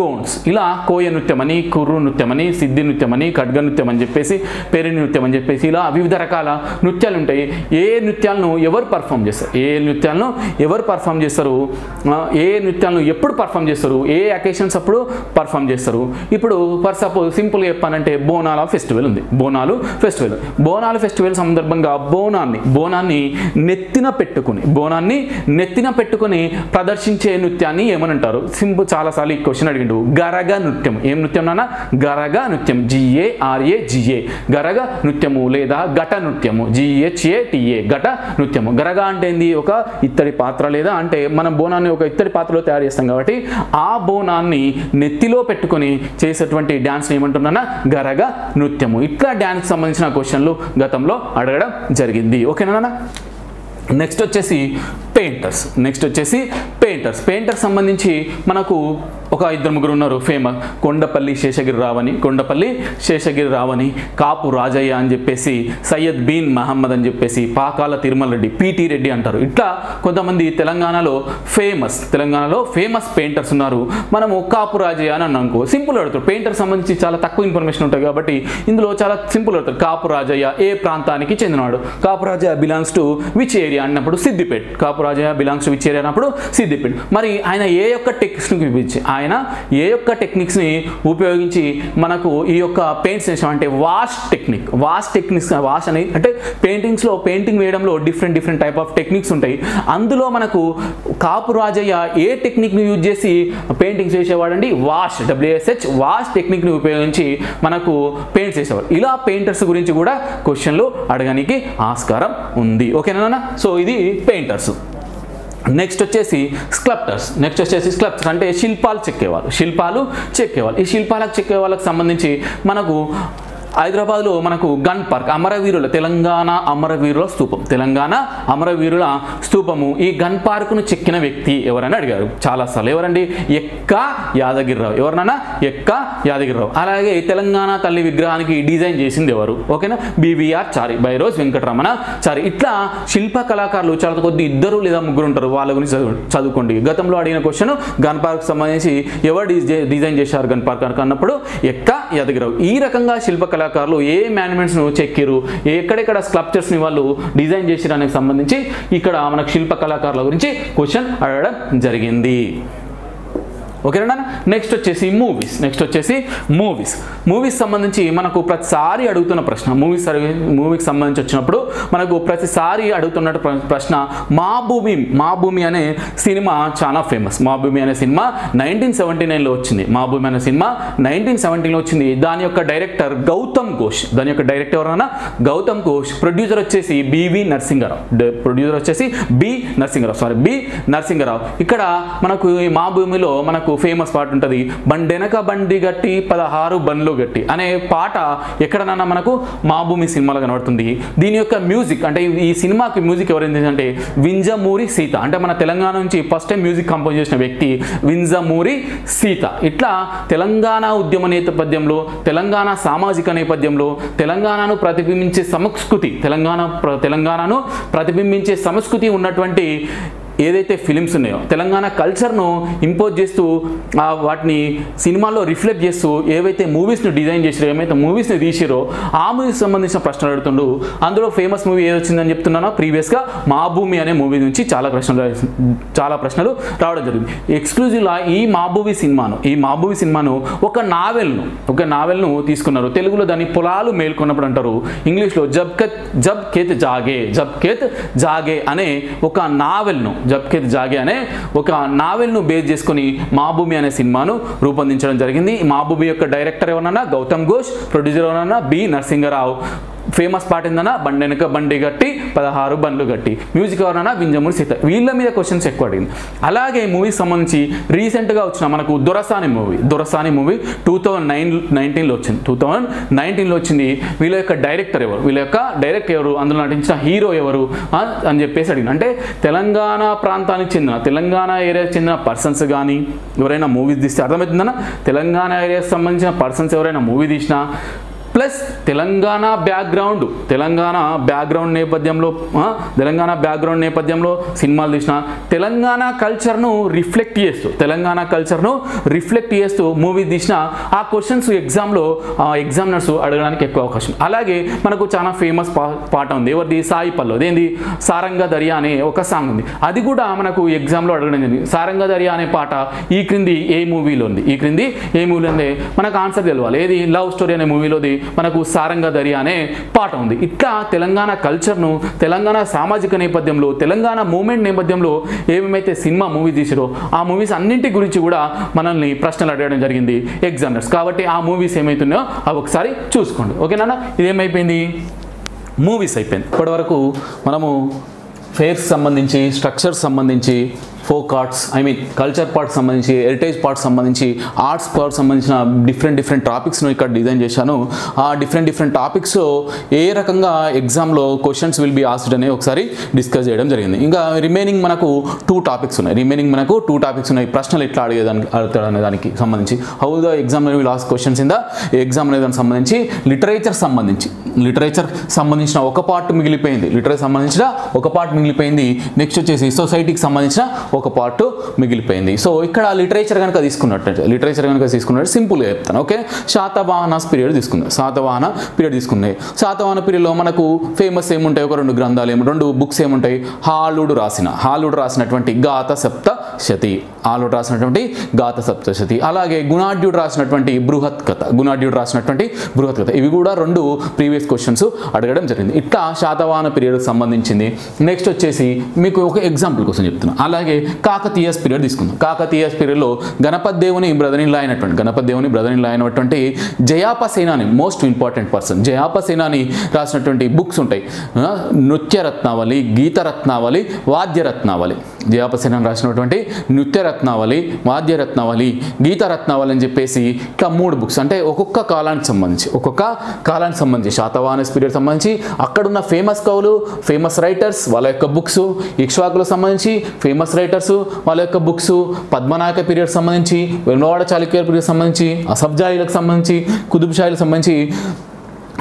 Gonds. ఇలా కోయ నృత్యమని, కుర్రు నృత్యమని, సిద్ధి నృత్యమని, ఖడ్గ నృత్యం అని చెప్పేసి, పెరిని నృత్యం అని చెప్పేసి ఇలా వివిధ రకాల నృత్యాలు ఉంటాయి. ఏ నృత్యాలను ఎవరు పర్ఫామ్ చేస్తారు, ఏ నృత్యాలను ఎవరు పర్ఫామ్ చేస్తారు, ఏ నృత్యాలను ఎప్పుడు పర్ఫామ్ చేస్తారు, ఏ అకేషన్స్ అప్పుడు పర్ఫామ్ చేస్తారు. ఇప్పుడు ఫర్ సపోజ్ సింపుల్గా చెప్పానంటే బోనాల ఫెస్టివల్ ఉంది, బోనాలు ఫెస్టివల్. బోనాల ఫెస్టివల్ సందర్భంగా బోనాన్ని బోనాన్ని నెత్తిన పెట్టుకుని బోనాన్ని నెత్తిన పెట్టుకుని ప్రదర్శించే నృత్యాన్ని ఏమని అంటారు? సింపుల్, చాలాసార్లు ఈ క్వశ్చన్ అడిగిండు. గరగ నృత్యం. ఏం నృత్యం నాన్న? గరగ నృత్యం, జిఏఆర్ఏజిఏ గరగ నృత్యము, లేదా ఘట నృత్యము, జిహెచ్ఏటిఏ ఘట నృత్యము. గరగ అంటే ఏంది? ఒక ఇత్తడి పాత్ర, లేదా అంటే మనం బోనాన్ని ఒక ఇత్తడి పాత్రలో తయారు చేస్తాం కాబట్టి ఆ బోనాన్ని నెత్తిలో పెట్టుకొని చేసేటువంటి డ్యాన్స్ ఏమంటున్నా గరగ నృత్యము. ఇట్లా డ్యాన్స్ సంబంధించిన క్వశ్చన్లు గతంలో అడగడం జరిగింది. ఓకేనా. నెక్స్ట్ వచ్చేసి పెయింటర్స్. నెక్స్ట్ వచ్చేసి పెయింటర్స్ పెయింటర్స్ సంబంధించి మనకు ఒక ఇద్దరు ముగ్గురు ఉన్నారు ఫేమస్. కొండపల్లి శేషగిరి రావని కొండపల్లి శేషగిరి రావని కాపు రాజయ్య అని చెప్పేసి, సయ్యద్ బిన్ మహమ్మద్ అని చెప్పేసి, పాకాల తిరుమల రెడ్డి, పిటి రెడ్డి అంటారు. ఇట్లా కొంతమంది తెలంగాణలో ఫేమస్ తెలంగాణలో ఫేమస్ పెయింటర్స్ ఉన్నారు. మనము కాపు రాజయ్య అని అనుకో, సింపుల్ అడుగుతారు. పెయింటర్ సంబంధించి చాలా తక్కువ ఇన్ఫర్మేషన్ ఉంటుంది కాబట్టి ఇందులో చాలా సింపుల్ అడుగుతారు. కాపు రాజయ్య ఏ ప్రాంతానికి చెందినవాడు, Kapu Rajaiah belongs to which area అన్నప్పుడు Siddipet, Kapu Rajaiah belongs to which area అన్నప్పుడు సిద్దిపేట్. మరి ఆయన ఏ యొక్క టెక్నిక్స్ గురించి ఆయన ఏ యొక్క టెక్నిక్స్ని ఉపయోగించి మనకు ఈ యొక్క పెయింట్స్ వేసాం అంటే wash technique. Wash techniques wash అనేది అంటే పెయింటింగ్స్లో పెయింటింగ్ వేయడంలో different different type of techniques ఉంటాయి. అందులో మనకు కాపు రాజయ్య ఏ టెక్నిక్ని యూజ్ చేసి పెయింటింగ్స్ వేసేవాడండి? వాష్, డబ్ల్యూఎస్హెచ్ వాష్ టెక్నిక్ని ఉపయోగించి మనకు పెయింట్స్ వేసేవాడు. ఇలా పెయింటర్స్ గురించి కూడా క్వశ్చన్లు అడగడానికి ఆస్కారం ఉంది. ఓకేనా. సో ఇది పెయింటర్స్. నెక్స్ట్ వచ్చేసి స్కల్ప్టర్స్. నెక్స్ట్ వచ్చేసి స్కల్ప్టర్స్ అంటే శిల్పాలు చెక్కేవాళ్ళు శిల్పాలు చెక్కేవాళ్ళు ఈ శిల్పాలకు చెక్కే వాళ్ళకి సంబంధించి మనకు హైదరాబాద్లో మనకు గన్ పార్క్, అమరవీరుల తెలంగాణ అమరవీరుల స్తూపం, తెలంగాణ అమరవీరుల స్తూపము. ఈ గన్ పార్క్ను చెక్కిన వ్యక్తి ఎవరని అడిగారు చాలాసార్లు. ఎవరండి? ఎక్క యాదగిరిరావు. ఎవరన్నా? ఎక్క యాదగిరిరావు. అలాగే తెలంగాణ తల్లి విగ్రహానికి డిజైన్ చేసింది ఎవరు? ఓకేనా, బీవీఆర్ చారి, బైరోజ్ వెంకటరమణ చారి. ఇట్లా శిల్ప కళాకారులు చాలా కొద్ది, ఇద్దరు లేదా ముగ్గురు ఉంటారు. వాళ్ళ గురించి చదువుకోండి. గతంలో అడిగిన క్వశ్చన్ గన్ పార్క్ సంబంధించి ఎవరు డిజైన్ చేశారు గన్ పార్క్ అన్నప్పుడు ఎక్క యాదగిరిరావు. ఈ రకంగా శిల్ప కళాకారులు ఏ మాన్యుమెంట్స్ ను చెక్కిరు, ఎక్కడెక్కడ స్కల్ప్చర్స్ ని వాళ్ళు డిజైన్ చేసిరానికి సంబంధించి ఇక్కడ మనకు శిల్ప కళాకారుల గురించి క్వశ్చన్ అడగడం జరిగింది. ఓకేనా. నెక్స్ట్ వచ్చేసి మూవీస్. నెక్స్ట్ వచ్చేసి మూవీస్ మూవీస్ సంబంధించి మనకు ప్రతిసారి అడుగుతున్న ప్రశ్న. మూవీస్ మూవీకి సంబంధించి వచ్చినప్పుడు మనకు ప్రతిసారి అడుగుతున్న ప్రశ్న. మా భూమి మా భూమి అనే సినిమా చాలా ఫేమస్. మా భూమి అనే సినిమా నైన్టీన్ సెవెంటీ నైన్లో వచ్చింది. మా భూమి అనే సినిమా నైన్టీన్ సెవెంటీన్లో వచ్చింది. దాని యొక్క డైరెక్టర్ గౌతమ్ ఘోష్. దాని యొక్క డైరెక్టర్ ఎవరన్నా? గౌతమ్ ఘోష్. ప్రొడ్యూసర్ వచ్చేసి బివి నరసింహరావు. ప్రొడ్యూసర్ వచ్చేసి B Narasimharao sorry B Narasimharao. ఇక్కడ మనకు మా భూమిలో మనకు ఫేమస్ పాట ఉంటుంది. బండెనక బండి గట్టి పదహారు బండ్లు గట్టి అనే పాట ఎక్కడన్నా మనకు మా భూమి సినిమాలో కనబడుతుంది. దీని యొక్క మ్యూజిక్ అంటే ఈ సినిమాకి మ్యూజిక్ ఎవరైంది అంటే వింజమూరి సీత. అంటే మన తెలంగాణ నుంచి ఫస్ట్ టైం మ్యూజిక్ కంపోజ్ చేసిన వ్యక్తి వింజమూరి సీత. ఇట్లా తెలంగాణ ఉద్యమ నేపథ్యంలో, తెలంగాణ సామాజిక నేపథ్యంలో, తెలంగాణను ప్రతిబింబించే సంస్కృతి తెలంగాణ తెలంగాణను ప్రతిబింబించే సంస్కృతి ఉన్నటువంటి ఏదైతే ఫిలిమ్స్ ఉన్నాయో, తెలంగాణ కల్చర్ను ఇంపోజ్ చేస్తూ వాటిని సినిమాల్లో రిఫ్లెక్ట్ చేస్తూ ఏవైతే మూవీస్ను డిజైన్ చేసిరో, ఏమైతే మూవీస్ని తీసిరో ఆ మూవీస్ సంబంధించిన ప్రశ్నలు అడుగుతుండు. అందులో ఫేమస్ మూవీ ఏది వచ్చిందని చెప్తున్నానో ప్రీవియస్గా మా భూమి అనే మూవీ నుంచి చాలా ప్రశ్నలు చాలా ప్రశ్నలు రావడం జరిగింది. ఎక్స్క్లూజివ్గా ఈ మా భూమి సినిమాను ఈ మా భూమి సినిమాను ఒక నావెల్ను ఒక నావెల్ను తీసుకున్నారు. తెలుగులో దాన్ని పొలాలు మేల్కొన్నప్పుడు అంటారు. ఇంగ్లీష్లో జబ్ కత్ జబ్ కేత్ జాగే జబ్ కేత్ జాగే అనే ఒక నావెల్ను జబ్కేత్ జాగే అనే ఒక నావెల్ను బేస్ చేసుకుని మా భూమి అనే సినిమాను రూపొందించడం జరిగింది. మా భూమి యొక్క డైరెక్టర్ ఎవరన్నా? గౌతమ్ ఘోష్. ప్రొడ్యూసర్ ఎవరన్నా? బి నరసింహరావు. ఫేమస్ పాట ఏందన్నా? బండెనక బండి గట్టి పదహారు బండ్లు గట్టి. మ్యూజిక్ ఎవరన్నా? వింజమూరి సీత. వీళ్ళ మీద క్వశ్చన్స్ ఎక్కువ అడిగింది. అలాగే మూవీకి సంబంధించి రీసెంట్గా వచ్చిన మనకు Dorasani movie Dorasani movie two thousand nine నైన్టీన్లో వచ్చింది. టూ థౌజండ్ నైన్టీన్లో వచ్చింది. వీళ్ళ యొక్క డైరెక్టర్ ఎవరు వీళ్ళ యొక్క డైరెక్టర్ ఎవరు అందులో నటించిన హీరో ఎవరు అని చెప్పేసి అడిగింది. అంటే తెలంగాణ ప్రాంతానికి చెందిన తెలంగాణ ఏరియాకి చెందిన పర్సన్స్ కానీ ఎవరైనా మూవీస్ తీస్తే అర్థమవుతుందన్నా. తెలంగాణ ఏరియాకి సంబంధించిన పర్సన్స్ ఎవరైనా మూవీ తీసినా plus Telangana background Telangana background నేపథ్యంలో తెలంగాణ బ్యాక్గ్రౌండ్ నేపథ్యంలో సినిమాలు తీసిన తెలంగాణ కల్చర్ను రిఫ్లెక్ట్ చేస్తూ తెలంగాణ కల్చర్ను రిఫ్లెక్ట్ చేస్తూ మూవీ తీసిన ఆ క్వశ్చన్స్ ఎగ్జామ్లో ఎగ్జామినర్స్ అడగడానికి ఎక్కువ అవకాశం. అలాగే మనకు చాలా ఫేమస్ పాట ఉంది, ఎవరిది? సాయి పల్లవి. ఏంది? సారంగ దరియా అనే ఒక సాంగ్ ఉంది, అది కూడా మనకు ఎగ్జామ్లో అడగడం జరిగింది. సారంగ దరియా అనే పాట ఈ క్రింది ఏ మూవీలో ఉంది? ఈ క్రింది ఏ మూవీలో ఉంది? మనకు ఆన్సర్ తెలియాలి. ఏది? లవ్ స్టోరీ అనే మూవీలోది మనకు సారంగ దరియా అనే పాట ఉంది. ఇట్లా తెలంగాణ కల్చర్ను, తెలంగాణ సామాజిక నేపథ్యంలో, తెలంగాణ మూవ్మెంట్ నేపథ్యంలో ఏమేమైతే సినిమా మూవీ తీసారో ఆ మూవీస్ అన్నింటి గురించి కూడా మనల్ని ప్రశ్నలు అడగడం జరిగింది ఎగ్జామినర్స్. కాబట్టి ఆ మూవీస్ ఏమవుతున్నాయో అవి ఒకసారి చూసుకోండి. ఓకేనా? ఇదేమైపోయింది, మూవీస్ అయిపోయింది. ఇప్పటివరకు మనము ఫేర్స్ సంబంధించి, స్ట్రక్చర్స్ సంబంధించి, folk arts, I mean culture part సంబంధించి, హెరిటేజ్ పార్ట్ సంబంధించి, ఆర్ట్స్ పార్ట్ సంబంధించిన డిఫరెంట్ డిఫరెంట్ టాపిక్స్ను ఇక్కడ డిజైన్ చేశాను. ఆ డిఫరెంట్ డిఫరెంట్ టాపిక్స్ ఏ రకంగా ఎగ్జామ్లో క్వశ్చన్స్ విల్ బి ఆస్డ్ అనేవి ఒకసారి డిస్కస్ చేయడం జరిగింది. ఇంకా రిమైనింగ్ మనకు టూ టాపిక్స్ ఉన్నాయి రిమైనింగ్ మనకు టూ టాపిక్స్ ఉన్నాయి ప్రశ్నలు ఎట్లా అడిగేదానికి అడుగుతాడనే దానికి సంబంధించి, how the exam will ask questions in the exam అనే దానికి సంబంధించి, లిటరేచర్ సంబంధించి లిటరేచర్ సంబంధించిన ఒక పార్ట్ మిగిలిపోయింది లిటరేచర్ సంబంధించిన ఒక పార్ట్ మిగిలిపోయింది నెక్స్ట్ వచ్చేసి సొసైటీకి సంబంధించిన ఒక పార్ట్ మిగిలిపోయింది. సో ఇక్కడ లిటరేచర్ కనుక తీసుకున్నట్టు లిటరేచర్ కనుక తీసుకున్నట్టు సింపుల్గా చెప్తాను. ఓకే, శాతవాహన పీరియడ్ తీసుకుంది శాతవాహన పీరియడ్ తీసుకున్నాయి శాతవాహన పీరియడ్లో మనకు ఫేమస్ ఏముంటాయి? ఒక రెండు గ్రంథాలు ఏమి రెండు బుక్స్ ఏముంటాయి? హాలుడు రాసిన హాలుడు రాసినటువంటి గాథ సప్తశతి హాలుడు రాసినటువంటి గాథ సప్తశతి అలాగే గుణాఢ్యుడు రాసినటువంటి బృహత్ కథ గుణాఢ్యుడు రాసినటువంటి బృహత్ కథ ఇవి కూడా రెండు ప్రీవియస్ క్వశ్చన్స్ అడగడం జరిగింది. ఇట్లా శాతవాహన పీరియడ్కి సంబంధించింది. నెక్స్ట్ వచ్చేసి మీకు ఒక ఎగ్జాంపుల్ కోసం చెప్తున్నాను. అలాగే కాకతీయ పీరియడ్ తీసుకుందాం. కాకతీయ పీరియడ్లో గణపతి దేవుని బ్రదర్ ఇన్ లా అయినటువంటి గణపతి దేవుని బ్రదర్ ఇన్ లా అయినటువంటి Jayapasenani most important person Jayapasenani రాసినటువంటి బుక్స్ ఉంటాయి. నృత్యరత్నావళి, గీతరత్నావళి, వాద్యరత్నావళి. జయాపసేనాని రాసినటువంటి నృత్యరత్నావళి, వాద్యరత్నావళి, గీతరత్నావళి అని చెప్పేసి ఇట్లా మూడు బుక్స్. అంటే ఒక్కొక్క కాలానికి సంబంధించి ఒక్కొక్క కాలానికి సంబంధించి శాతవాహన పీరియడ్ సంబంధించి అక్కడున్న ఫేమస్ కవులు, ఫేమస్ రైటర్స్ వాళ్ళ యొక్క బుక్స్, ఇక్ష్వాకులకు సంబంధించి ఫేమస్ రైటర్స్ వాళ్ళ యొక్క బుక్స్, పద్మనాయక పీరియడ్ సంబంధించి, వెనువాడ చాళుక్య పీరియడ్ సంబంధించి, అసబ్జాయిలకు సంబంధించి, కుతుబ్షాయిలకు సంబంధించి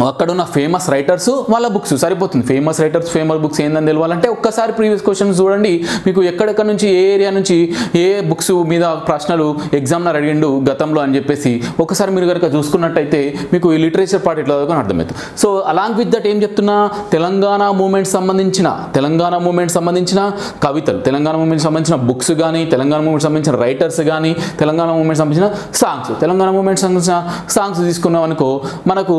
అక్కడున్న ఫేమస్ రైటర్స్ వాళ్ళ బుక్స్ సరిపోతుంది. ఫేమస్ రైటర్స్ ఫేమస్ బుక్స్ ఏందని తెలియాలంటే ఒక్కసారి ప్రీవియస్ క్వశ్చన్స్ చూడండి. మీకు ఎక్కడెక్కడ నుంచి ఏ ఏరియా నుంచి ఏ బుక్స్ మీద ప్రశ్నలు ఎగ్జామ్నర్ అడిగిండు గతంలో అని చెప్పేసి ఒకసారి మీరు కనుక చూసుకున్నట్టయితే మీకు ఈ లిటరేచర్ పార్ట్ ఎట్లా చదువుకొని అర్థమవుతుంది. సో అలాంగ్ విత్ దట్ ఏం చెప్తున్నా, తెలంగాణ మూవ్మెంట్ సంబంధించిన తెలంగాణ మూవ్మెంట్ సంబంధించిన కవితలు, తెలంగాణ మూవ్మెంట్ సంబంధించిన బుక్స్ కానీ, తెలంగాణ మూవ్మెంట్ సంబంధించిన రైటర్స్ కానీ, తెలంగాణ మూవ్మెంట్ సంబంధించిన సాంగ్స్ తెలంగాణ మూవ్మెంట్ సంబంధించిన సాంగ్స్ తీసుకున్నాం అనుకో మనకు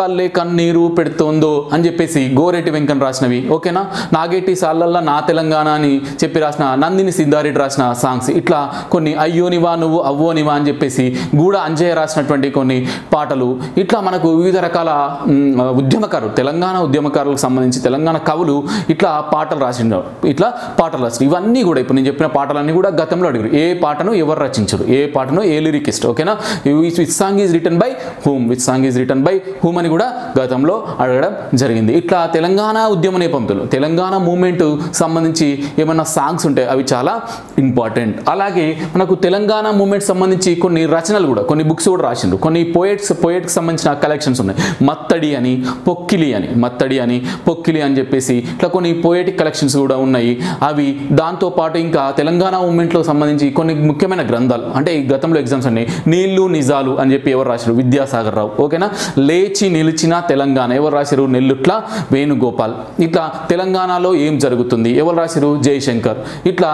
పల్లె కన్నీరు పెడుతుందో అని చెప్పేసి గోరెటి వెంకన్ రాసినవి, ఓకేనా, నాగేటి సాళ్ళల్లా నా తెలంగాణ అని చెప్పి రాసిన నందిని సిద్ధారెడ్డి రాసిన సాంగ్స్, ఇట్లా కొన్ని అయ్యోనివా నువ్వు అవ్వోనివా అని చెప్పేసి గూడ అంజయ్య రాసినటువంటి కొన్ని పాటలు, ఇట్లా మనకు వివిధ రకాల ఉద్యమకారులు, తెలంగాణ ఉద్యమకారులకు సంబంధించి తెలంగాణ కవులు ఇట్లా పాటలు రాసిన ఇట్లా పాటలు రాసిన ఇవన్నీ కూడా ఇప్పుడు నేను చెప్పిన పాటలన్నీ కూడా గతంలో అడిగారు. ఏ పాటను ఎవరు రచించరు, ఏ పాటను ఏ లిరికిస్ట్, ఓకేనా, which song is written by whom which song is written by whom అని కూడా గతంలో అడగడం జరిగింది. ఇట్లా తెలంగాణ ఉద్యమ నేపథ్యంలో తెలంగాణ మూవ్మెంట్ సంబంధించి ఏమైనా సాంగ్స్ ఉంటాయి అవి చాలా ఇంపార్టెంట్. అలాగే మనకు తెలంగాణ మూవ్మెంట్ సంబంధించి కొన్ని రచనలు కూడా కొన్ని బుక్స్ కూడా రాసిండ్రు. కొన్ని పోయెట్స్ పోయెట్కి సంబంధించిన కలెక్షన్స్ ఉన్నాయి. మత్తడి అని పొక్కిలి అని మత్తడి అని పొక్కిలి అని చెప్పేసి ఇట్లా కొన్ని పోయెటిక్ కలెక్షన్స్ కూడా ఉన్నాయి. అవి దాంతోపాటు ఇంకా తెలంగాణ మూవ్మెంట్లో సంబంధించి కొన్ని ముఖ్యమైన గ్రంథాలు అంటే ఈ గతంలో ఎగ్జామ్స్ ఉన్నాయి. నీళ్లు నిజాలు అని చెప్పి ఎవరు రాశారు? విద్యాసాగర్ రావు, ఓకేనా. లేచి నిలిచి తెలంగాణ ఎవరు రాశారు? నెల్లుట్ల వేణుగోపాల్. ఇట్లా తెలంగాణలో ఏం జరుగుతుంది ఎవరు రాశారు? జయశంకర్. ఇట్లా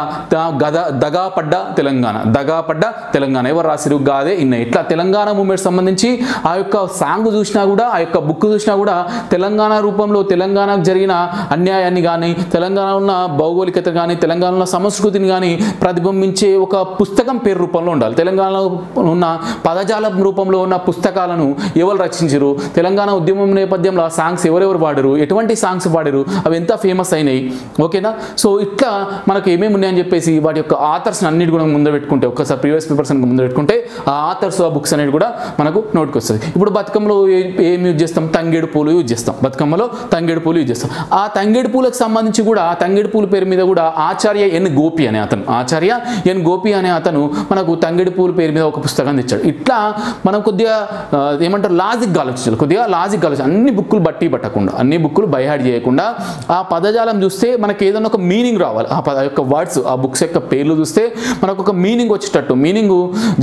గదా దగాపడ్డ తెలంగాణ దగాపడ్డ తెలంగాణ ఎవరు రాశారు? గాదే ఇన్నయ్య. ఇట్లా తెలంగాణ మూవ్మెంట్ సంబంధించి ఆ యొక్క సాంగ్ చూసినా కూడా ఆ యొక్క బుక్ చూసినా కూడా తెలంగాణ రూపంలో తెలంగాణకు జరిగిన అన్యాయాన్ని కానీ, తెలంగాణ ఉన్న భౌగోళికత కానీ, తెలంగాణ ఉన్న సంస్కృతిని కానీ ప్రతిబింబించే ఒక పుస్తకం పేరు రూపంలో ఉండాలి. తెలంగాణలో ఉన్న పదజాలం రూపంలో ఉన్న పుస్తకాలను ఎవరు రచించారు? తెలంగాణ ఉద్యమం నేపథ్యంలో ఆ సాంగ్స్ ఎవరెవరు పాడారు, ఎటువంటి సాంగ్స్ పాడారు, అవి ఎంత ఫేమస్ అయినాయి, ఓకేనా. సో ఇట్లా మనకు ఏమేమి ఉన్నాయని చెప్పేసి వాటి యొక్క ఆథర్స్ని అన్నిటి కూడా ముందు పెట్టుకుంటే ఒక్కసారి ప్రీవియస్ పేపర్స్ కనుక ముందు పెట్టుకుంటే ఆ ఆథర్స్ ఆ బుక్స్ అనేది కూడా మనకు నోట్కి వస్తుంది. ఇప్పుడు బతుకమ్మలో ఏం యూజ్ చేస్తాం? తంగేడు పూలు యూజ్ చేస్తాం. బతుకమ్మలో తంగేడు పూలు యూజ్ చేస్తాం. ఆ తంగేడు పూలకు సంబంధించి కూడా ఆ తంగేడు పూల పేరు మీద కూడా ఆచార్య ఎన్ గోపి అనే అతను ఆచార్య ఎన్ గోపి అనే అతను మనకు తంగేడు పూల పేరు మీద ఒక పుస్తకాన్ని ఇచ్చాడు. ఇట్లా మనం కొద్దిగా ఏమంటారు లాజిక్గా ఆలోచించాలి, కొద్దిగా లాజికల్ అన్ని బుక్కులు బట్టి పట్టకుండా అన్ని బుక్కులు బై హార్ట్ చేయకుండా ఆ పదజాలం చూస్తే మనకి ఏదైనా ఒక మీనింగ్ రావాలి. ఆ పద యొక్క వర్డ్స్ ఆ బుక్స్ యొక్క పేర్లు చూస్తే మనకు ఒక మీనింగ్ వచ్చేటట్టు మీనింగ్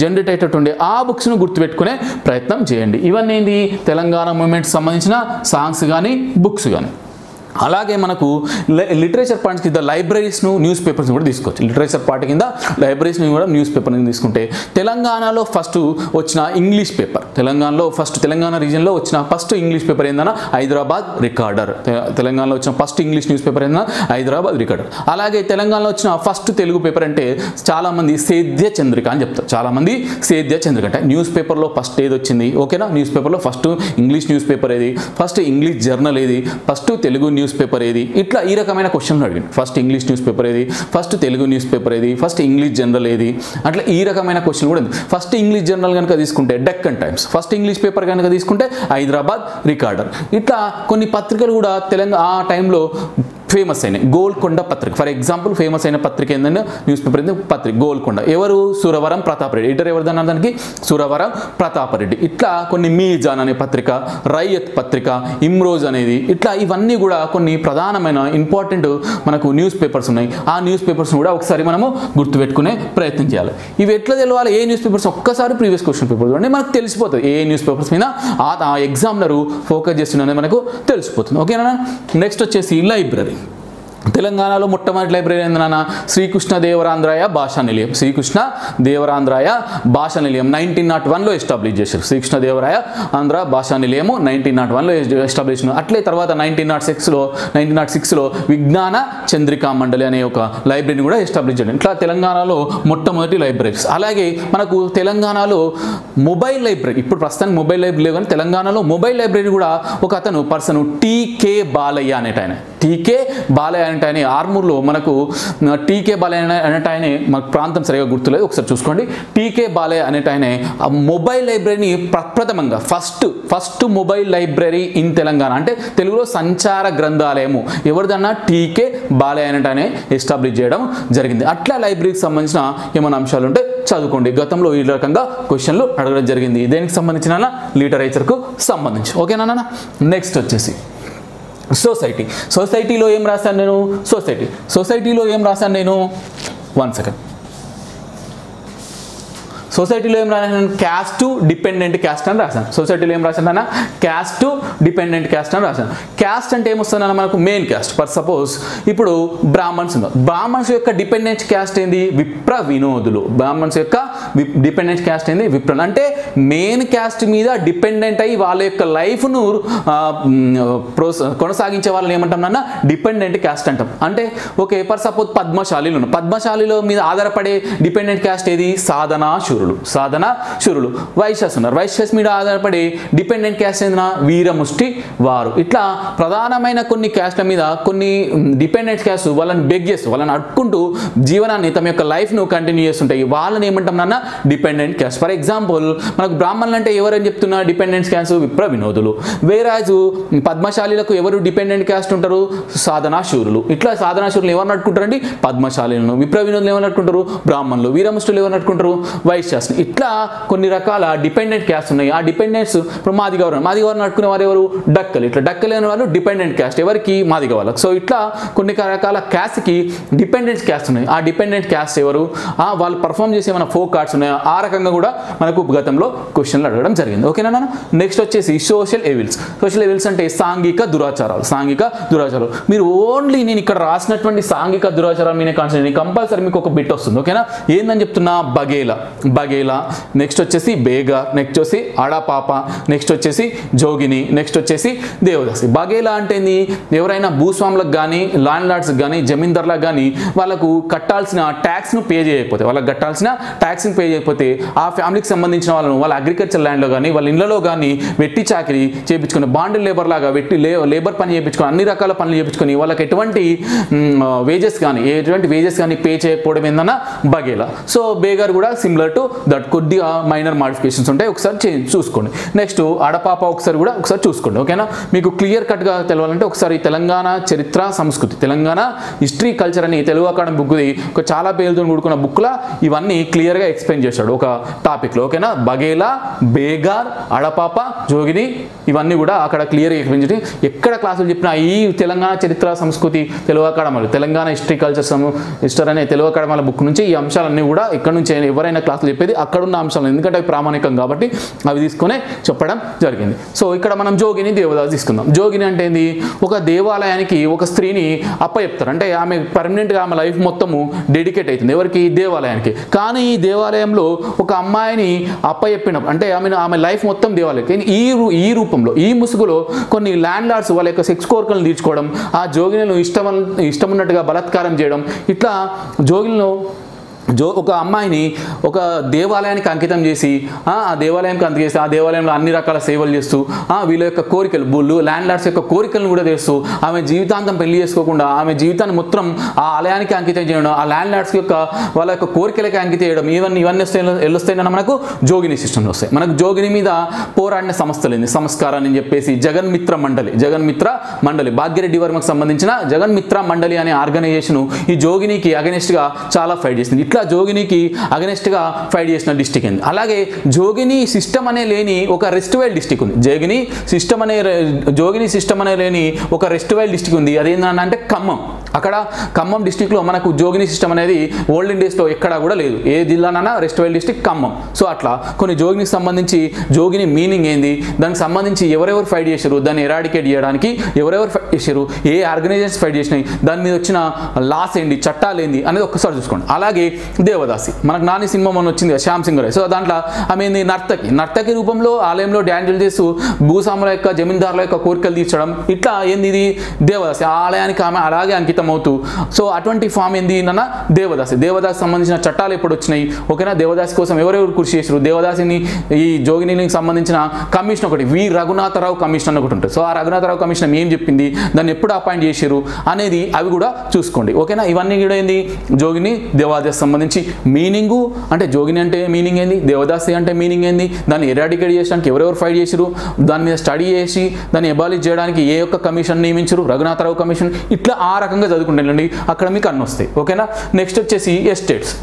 జనరేట్ అయ్యేటట్టు ఉండే ఆ బుక్స్ను గుర్తుపెట్టుకునే ప్రయత్నం చేయండి. ఇవన్నీ ఏంది తెలంగాణ మూవ్మెంట్కి సంబంధించిన సాంగ్స్ కానీ బుక్స్ కానీ. అలాగే మనకు లిటరేచర్ పార్ట్ కింద లైబ్రరీస్ను న్యూస్ పేపర్స్ని కూడా తీసుకోవచ్చు. లిటరేచర్ పార్ట్ కింద లైబ్రరీస్ని కూడా న్యూస్ పేపర్ని తీసుకుంటే తెలంగాణలో ఫస్ట్ వచ్చిన ఇంగ్లీష్ పేపర్ తెలంగాణలో ఫస్ట్ తెలంగాణ రీజియన్లో వచ్చిన ఫస్ట్ ఇంగ్లీష్ పేపర్ ఏందన్నా హైదరాబాద్ రికార్డర్. తెలంగాణలో వచ్చిన ఫస్ట్ ఇంగ్లీష్ న్యూస్ పేపర్ ఏందన్నా హైదరాబాద్ రికార్డర్. అలాగే తెలంగాణలో వచ్చిన ఫస్ట్ తెలుగు పేపర్ అంటే చాలామంది సేద్య చంద్రిక అని చెప్తారు. చాలామంది సేద్య చంద్రిక అంటే న్యూస్ పేపర్లో ఫస్ట్ ఏది వచ్చింది ఓకేనా. న్యూస్ పేపర్లో ఫస్ట్ ఇంగ్లీష్ న్యూస్ పేపర్ ఏది, ఫస్ట్ ఇంగ్లీష్ జర్నల్ ఏది, ఫస్ట్ తెలుగు న్యూస్ పేపర్ ఏది, ఇట్లా ఈ రకమైన క్వశ్చన్లు అడిగాను. ఫస్ట్ ఇంగ్లీష్ న్యూస్ పేపర్ ఏది, ఫస్ట్ తెలుగు న్యూస్ పేపర్ ఏది, ఫస్ట్ ఇంగ్లీష్ జర్నల్ ఏది, అట్లా ఈ రకమైన క్వశ్చన్ కూడా ఉంది. ఫస్ట్ ఇంగ్లీష్ జర్నల్ కనుక తీసుకుంటే Deccan Times, first English paper కనుక తీసుకుంటే హైదరాబాద్ రికార్డర్. ఇట్లా కొన్ని పత్రికలు కూడా తెలంగాణ ఆ టైంలో ఫేమస్ అయిన గోల్కొండ పత్రిక ఫర్ ఎగ్జాంపుల్ ఫేమస్ అయిన పత్రిక ఏంటంటే న్యూస్ పేపర్ ఏంటంటే పత్రిక గోల్కొండ. ఎవరు సురవరం ప్రతాపరెడ్డి ఎడిటర్, ఎవరిది అన్న దానికి సురవరం ప్రతాపరెడ్డి. ఇట్లా కొన్ని మీజాన్ అనే పత్రిక, రయ్యత్ పత్రిక, ఇమ్రోజ్ అనేది ఇట్లా ఇవన్నీ కూడా కొన్ని ప్రధానమైన ఇంపార్టెంట్ మనకు న్యూస్ పేపర్స్ ఉన్నాయి. ఆ న్యూస్ పేపర్స్ కూడా ఒకసారి మనము గుర్తుపెట్టుకునే ప్రయత్నం చేయాలి. ఇవి ఎట్లా తెలవాలి ఏ న్యూస్ పేపర్స్ ఒక్కసారి ప్రీవియస్ క్వశ్చన్ పేపర్స్ అంటే మనకు తెలిసిపోతుంది ఏ న్యూస్ పేపర్స్ మీద ఆ ఎగ్జామినరు ఫోకస్ చేస్తున్నది మనకు తెలిసిపోతుంది ఓకేనా. నెక్స్ట్ వచ్చేసి లైబ్రరీ. తెలంగాణలో మొట్టమొదటి లైబ్రరీ ఏందన్నా శ్రీకృష్ణ దేవరాంధ్రాయ భాషా నిలయం. శ్రీకృష్ణ దేవరాంధ్రాయ భాషా నిలయం నైన్టీన్ నాట్ వన్లో ఎస్టాబ్లిష్ చేశారు. శ్రీకృష్ణ దేవరాయ ఆంధ్ర భాషా నిలయము నైన్టీన్ నాట్ వన్లో ఎస్టాబ్లిష్. అట్లే తర్వాత నైన్టీన్ నాట్ సిక్స్లో నైన్టీన్ నాట్ సిక్స్లో విజ్ఞాన చంద్రికా మండలి అనే ఒక లైబ్రరీని కూడా ఎస్టాబ్లిష్ చేయడం. ఇట్లా తెలంగాణలో మొట్టమొదటి లైబ్రరీస్. అలాగే మనకు తెలంగాణలో మొబైల్ లైబ్రరీ, ఇప్పుడు ప్రస్తుతానికి మొబైల్ లైబ్రరీ లేవు కానీ తెలంగాణలో మొబైల్ లైబ్రరీ కూడా ఒక అతను పర్సన్ టీకే బాలయ్య అనేట ఆయన టీకే బాలయ్య అనేట ఆయన ఆర్మూర్లో మనకు టీకే బాలయ్య అనేట ఆయనే మనకు ప్రాంతం సరిగా గుర్తులేదు ఒకసారి చూసుకోండి. టీకే బాలయ్య అనేట ఆయనే మొబైల్ లైబ్రరీని ప్రప్రథమంగా first first mobile library in Telangana అంటే తెలుగులో సంచార గ్రంథాలయము ఎవరిదన్నా టీకే బాలయ్య అనేట ఆయనే ఎస్టాబ్లిష్ చేయడం జరిగింది. అట్లా లైబ్రరీకి సంబంధించిన ఏమైనా అంశాలు ఉంటే చదువుకోండి. గతంలో ఈ రకంగా క్వశ్చన్లు అడగడం జరిగింది దేనికి సంబంధించిన లిటరేచర్కు సంబంధించి ఓకేనా. నెక్స్ట్ వచ్చేసి సొసైటీ. సొసైటీలో ఏం రాశాను నేను సొసైటీ సొసైటీలో ఏం రాశాను నేను వన్ సెకండ్ సొసైటీలో ఏం రాశాను క్యాస్ట్ డిపెండెంట్ క్యాస్ట్ అని రాశాను. సొసైటీలో ఏం రాశాను అన్న క్యాస్ట్ డిపెండెంట్ క్యాస్ట్ అని రాశాను. క్యాస్ట్ అంటే ఏమొస్తుందన్న మనకు మెయిన్ క్యాస్ట్ ఫర్ సపోజ్ ఇప్పుడు బ్రాహ్మణ్స్ ఉన్నారు. బ్రాహ్మణ్స్ యొక్క డిపెండెంట్ క్యాస్ట్ ఏంది విప్ర వినోదులు. బ్రాహ్మణ్స్ యొక్క డిపెండెంట్ క్యాస్ట్ ఏంది విప్ర అంటే మెయిన్ క్యాస్ట్ మీద డిపెండెంట్ అయ్యి వాళ్ళ యొక్క లైఫ్ను కొనసాగించే వాళ్ళని ఏమంటాం నాన్న డిపెండెంట్ క్యాస్ట్ అంటాం. అంటే ఓకే ఫర్ సపోజ్ పద్మశాలీలు ఉన్నారు. పద్మశాలీల మీద ఆధారపడే డిపెండెంట్ క్యాస్ట్ ఏది సాధనా శూరులు సాధన శూరులు. వైశ్యస్ ఉన్నారు. వైశ్యస్ మీద ఆధారపడి డిపెండెంట్ క్యాస్ట్ అయిన వీరముష్టి వారు. ఇట్లా ప్రధానమైన కొన్ని క్యాస్ట్ల మీద కొన్ని డిపెండెంట్ క్యాస్ట్ వాళ్ళని బెగ్ చేస్తూ వాళ్ళని అడ్డుకుంటూ జీవనాన్ని తమ యొక్క లైఫ్ను కంటిన్యూ చేస్తుంటాయి. వాళ్ళని ఏమంటాం నాన్న డిపెండెంట్ క్యాస్ట్. ఫర్ ఎగ్జాంపుల్ మనకు బ్రాహ్మణులు అంటే ఎవరని చెప్తున్నా డిపెండెంట్ క్యాస్ట్ విప్ర వినోదులు. వేరాజు పద్మశాలీలకు ఎవరు డిపెండెంట్ క్యాస్ట్ ఉంటారు సాధనా శూరులు. ఇట్లా సాధనా శూరులు ఎవరు నట్టుకుంటారండి పద్మశాలీలను. విప్ర వినోదులు ఎవరు నట్టుకుంటారు బ్రాహ్మణులు. వీరముష్టులు ఎవరు నట్టుకుంటారు వైశ్య. ఇట్లా కొన్ని రకాల డిపెండెంట్ క్యాస్ట్ ఉన్నాయి. ఆ డిపెండెంట్స్ ఇప్పుడు మాది గవర్నర్ మాది గవర్నర్ నడుకునే వారు ఎవరు డక్కలు. ఇట్లా డక్కలు అనే వాళ్ళు డిపెండెంట్ క్యాస్ట్ ఎవరికి మాదిగ వాళ్ళకి. సో ఇట్లా కొన్ని రకాల క్యాస్ట్కి డిపెండెంట్ క్యాస్ట్ ఉన్నాయి. ఆ డిపెండెంట్ క్యాస్ట్ ఎవరు ఆ వాళ్ళు పర్ఫామ్ చేసే మన ఫోక్ ఆర్ట్స్ ఉన్నాయి. ఆ రకంగా కూడా మనకు గతంలో క్వశ్చన్లు అడగడం జరిగింది ఓకేనా నాన్న. నెక్స్ట్ వచ్చేసి సోషల్ ఎవిల్స్. సోషల్ ఎవిల్స్ అంటే సాంఘిక దురాచారాలు. సాంఘిక దురాచారాలు మీరు ఓన్లీ నేను ఇక్కడ రాసినటువంటి సాంఘిక దురాచారాలు మీనే కాన్సెప్ట్ కంపల్సరీ మీకు ఒక బిట్ వస్తుంది ఓకేనా. ఏందని చెప్తున్నా బగేలా బగేలా నెక్స్ట్ వచ్చేసి బేగా, నెక్స్ట్ వచ్చి అడాపాప, నెక్స్ట్ వచ్చేసి జోగిని, నెక్స్ట్ వచ్చేసి దేవదాసి. బగేలా అంటే ఎవరైనా భూస్వాములకు కానీ ల్యాండ్ లార్డ్స్కి కానీ జమీందార్లకు కానీ వాళ్ళకు కట్టాల్సిన ట్యాక్స్ను పే చేయకపోతే వాళ్ళకి కట్టాల్సిన ట్యాక్స్ని పే చేయకపోతే ఆ ఫ్యామిలీకి సంబంధించిన వాళ్ళను వాళ్ళ అగ్రికల్చర్ ల్యాండ్లో కానీ వాళ్ళ ఇళ్లలో కానీ వెట్టి చాకరీ చేయించుకుని బాండ్ లేబర్ లాగా వెట్టి లేబర్ పని చేయించుకొని అన్ని రకాల పనులు చేయించుకొని వాళ్ళకి ఎటువంటి వేజెస్ కానీ ఎటువంటి వేజెస్ కానీ పే చేయకపోవడం ఏందన్నా బగేలా. సో బేగర్ కూడా similar to that could be minor modifications ఉంటాయి ఒకసారి చూసుకోండి. నెక్స్ట్ అడపాప ఒకసారి కూడా ఒకసారి చూసుకోండి ఓకేనా. మీకు క్లియర్ కట్ గా తెలవాలంటే ఒకసారి తెలంగాణ చరిత్ర సంస్కృతి తెలంగాణ హిస్టరీ కల్చర్ అని తెలుగు అకాడమీ బుక్ ఇది ఒక చాలా పేర్లతో కూడుకున్న బుక్ లా ఇవన్నీ క్లియర్ గా ఎక్స్ప్లెయిన్ చేశాడు ఒక టాపిక్ లో ఓకేనా. బగేలా బేగార్ అడపాప జోగిని ఇవన్నీ కూడా అక్కడ క్లియర్ గా ఎక్స్ప్లెయిన్ చేసి ఎక్కడ క్లాసులు చెప్పినా ఈ తెలంగాణ చరిత్ర సంస్కృతి తెలుగు అకాడమీలో తెలంగాణ హిస్టరీ కల్చర్ హిస్టర్ అనే తెలుగు అకాడమీల బుక్ నుంచి ఈ అంశాలన్నీ కూడా ఇక్కడ నుంచి ఎవరైనా క్లాసులు చెప్పేది అక్కడున్న అంశాలు ఎందుకంటే అవి ప్రామాణికం కాబట్టి అవి తీసుకునే చెప్పడం జరిగింది. సో ఇక్కడ మనం జోగిని దేవదాసి తీసుకుందాం. జోగిని అంటే ఏంది ఒక దేవాలయానికి ఒక స్త్రీని అప్పచెప్తారు అంటే ఆమె పర్మనెంట్గా ఆమె లైఫ్ మొత్తము డెడికేట్ అవుతుంది ఎవరికి దేవాలయానికి. కానీ ఈ దేవాలయంలో ఒక అమ్మాయిని అప్పచెప్పినప్పుడు అంటే ఆమె ఆమె లైఫ్ మొత్తం దేవాలయం ఈ ఈ రూపంలో ఈ ముసుగులో కొన్ని ల్యాండ్ లార్డ్స్ వాళ్ళ యొక్క సెక్స్ కోరికలను తీర్చుకోవడం ఆ జోగినులు ఇష్టం ఇష్టమున్నట్టుగా బలాత్కారం చేయడం ఇట్లా జోగిలను జో ఒక అమ్మాయిని ఒక దేవాలయానికి అంకితం చేసి ఆ దేవాలయానికి అంకితం చేసి ఆ దేవాలయంలో అన్ని రకాల సేవలు చేస్తూ వీళ్ళ యొక్క కోరికలు బుళ్ళు ల్యాండ్ లార్డ్స్ యొక్క కోరికలను కూడా చేస్తూ ఆమె జీవితాంతం పెళ్లి చేసుకోకుండా ఆమె జీవితాన్ని మొత్తం ఆ ఆలయానికి అంకితం చేయడం ఆ ల్యాండ్ లార్డ్స్ యొక్క వాళ్ళ యొక్క కోరికలకి అంకితం చేయడం ఇవన్నీ ఇవన్నీ వెళ్ళొస్తాయి మనకు జోగిని సిస్టంలో వస్తాయి. మనకు జోగిని మీద పోరాడిన సంస్థలేంది సంస్కారాన్ని చెప్పేసి జగన్మిత్ర మండలి జగన్మిత్ర మండలి భాగ్యరెడ్డి వర్మకు సంబంధించిన జగన్మిత్ర మండలి అనే ఆర్గనైజేషన్ ఈ జోగినికి అగెనిస్ట్గా చాలా ఫైట్ చేసింది. జోగినికి అగెనిస్ట్ గా ఫైట్ చేసిన డిస్ట్రిక్ట్ ఉంది. అలాగే జోగిని సిస్టమ్ అనే లేని ఒక రెస్ట్వేల్ డిస్ట్రిక్ట్ ఉంది. జోగిని సిస్టమ్ అనే జోగిని సిస్టమ్ అనే లేని ఒక రెస్ట్వేల్ డిస్ట్రిక్ట్ ఉంది అదేంటంటే ఖమ్మం. అక్కడ ఖమ్మం డిస్ట్రిక్ట్లో మనకు జోగిని సిస్టమ్ అనేది ఓల్డెన్ డేస్లో ఎక్కడా కూడా లేదు ఏ జిల్లానైనా రెస్ట్వేల్ డిస్ట్రిక్ట్ ఖమ్మం. సో అట్లా కొన్ని జోగినికి సంబంధించి జోగిని మీనింగ్ ఏంది దానికి సంబంధించి ఎవరెవరు ఫైట్ చేశారు దాన్ని ఎరాడికేట్ చేయడానికి ఎవరెవరు ఫైట్ చేశారు ఏ ఆర్గనైజేషన్స్ ఫైట్ చేసినాయి దాని మీద వచ్చిన లాస్ ఏంటి చట్టాలు ఏంది అనేది ఒక్కసారి చూసుకోండి. అలాగే దేవదాసి మనకు నాని సినిమా మొన్న వచ్చింది శ్యామ్ సింగ్ రాయ్. సో దాంట్లో ఆమె నర్తకి నర్తకి రూపంలో ఆలయంలో డ్యాన్సులు చేస్తూ భూస్వాముల యొక్క జమీందారుల యొక్క కోరికలు తీర్చడం ఇట్లా ఏంది ఇది దేవదాసి ఆలయానికి ఆమె అలాగే అంకితం అవుతూ సో అటువంటి ఫామ్ ఏంది నాన్న దేవదాసి. దేవదాసి సంబంధించిన చట్టాలు ఎప్పుడు వచ్చినాయి ఓకేనా. దేవదాసి కోసం ఎవరెవరు కృషి చేశారు దేవదాసిని ఈ జోగినికి సంబంధించిన కమిషన్ ఒకటి వి రఘునాథరావు కమిషన్ ఒకటి ఉంటుంది. సో ఆ రఘునాథరావు కమిషన్ ఏం చెప్పింది దాన్ని ఎప్పుడు అపాయింట్ చేశారు అనేది అవి కూడా చూసుకోండి ఓకేనా. ఇవన్నీ కూడా ఏంది జోగిని దేవదాసి సంబంధించి మీనింగు అంటే జోగిని అంటే మీనింగ్ ఏంది దేవదాసి అంటే మీనింగ్ ఏంది దాన్ని ఎరాడికేట్ చేయడానికి ఎవరెవరు ఫైట్ చేశారు దాని మీద స్టడీ చేసి దాన్ని ఎబాలిష్ చేయడానికి ఏ యొక్క కమిషన్ నియమించరు రఘునాథరావు కమిషన్ ఇట్లా ఆ రకంగా చదువుకుంటానండి అక్కడ మీకు అన్నీ వస్తాయి ఓకేనా. నెక్స్ట్ వచ్చేసి ఎస్టేట్స్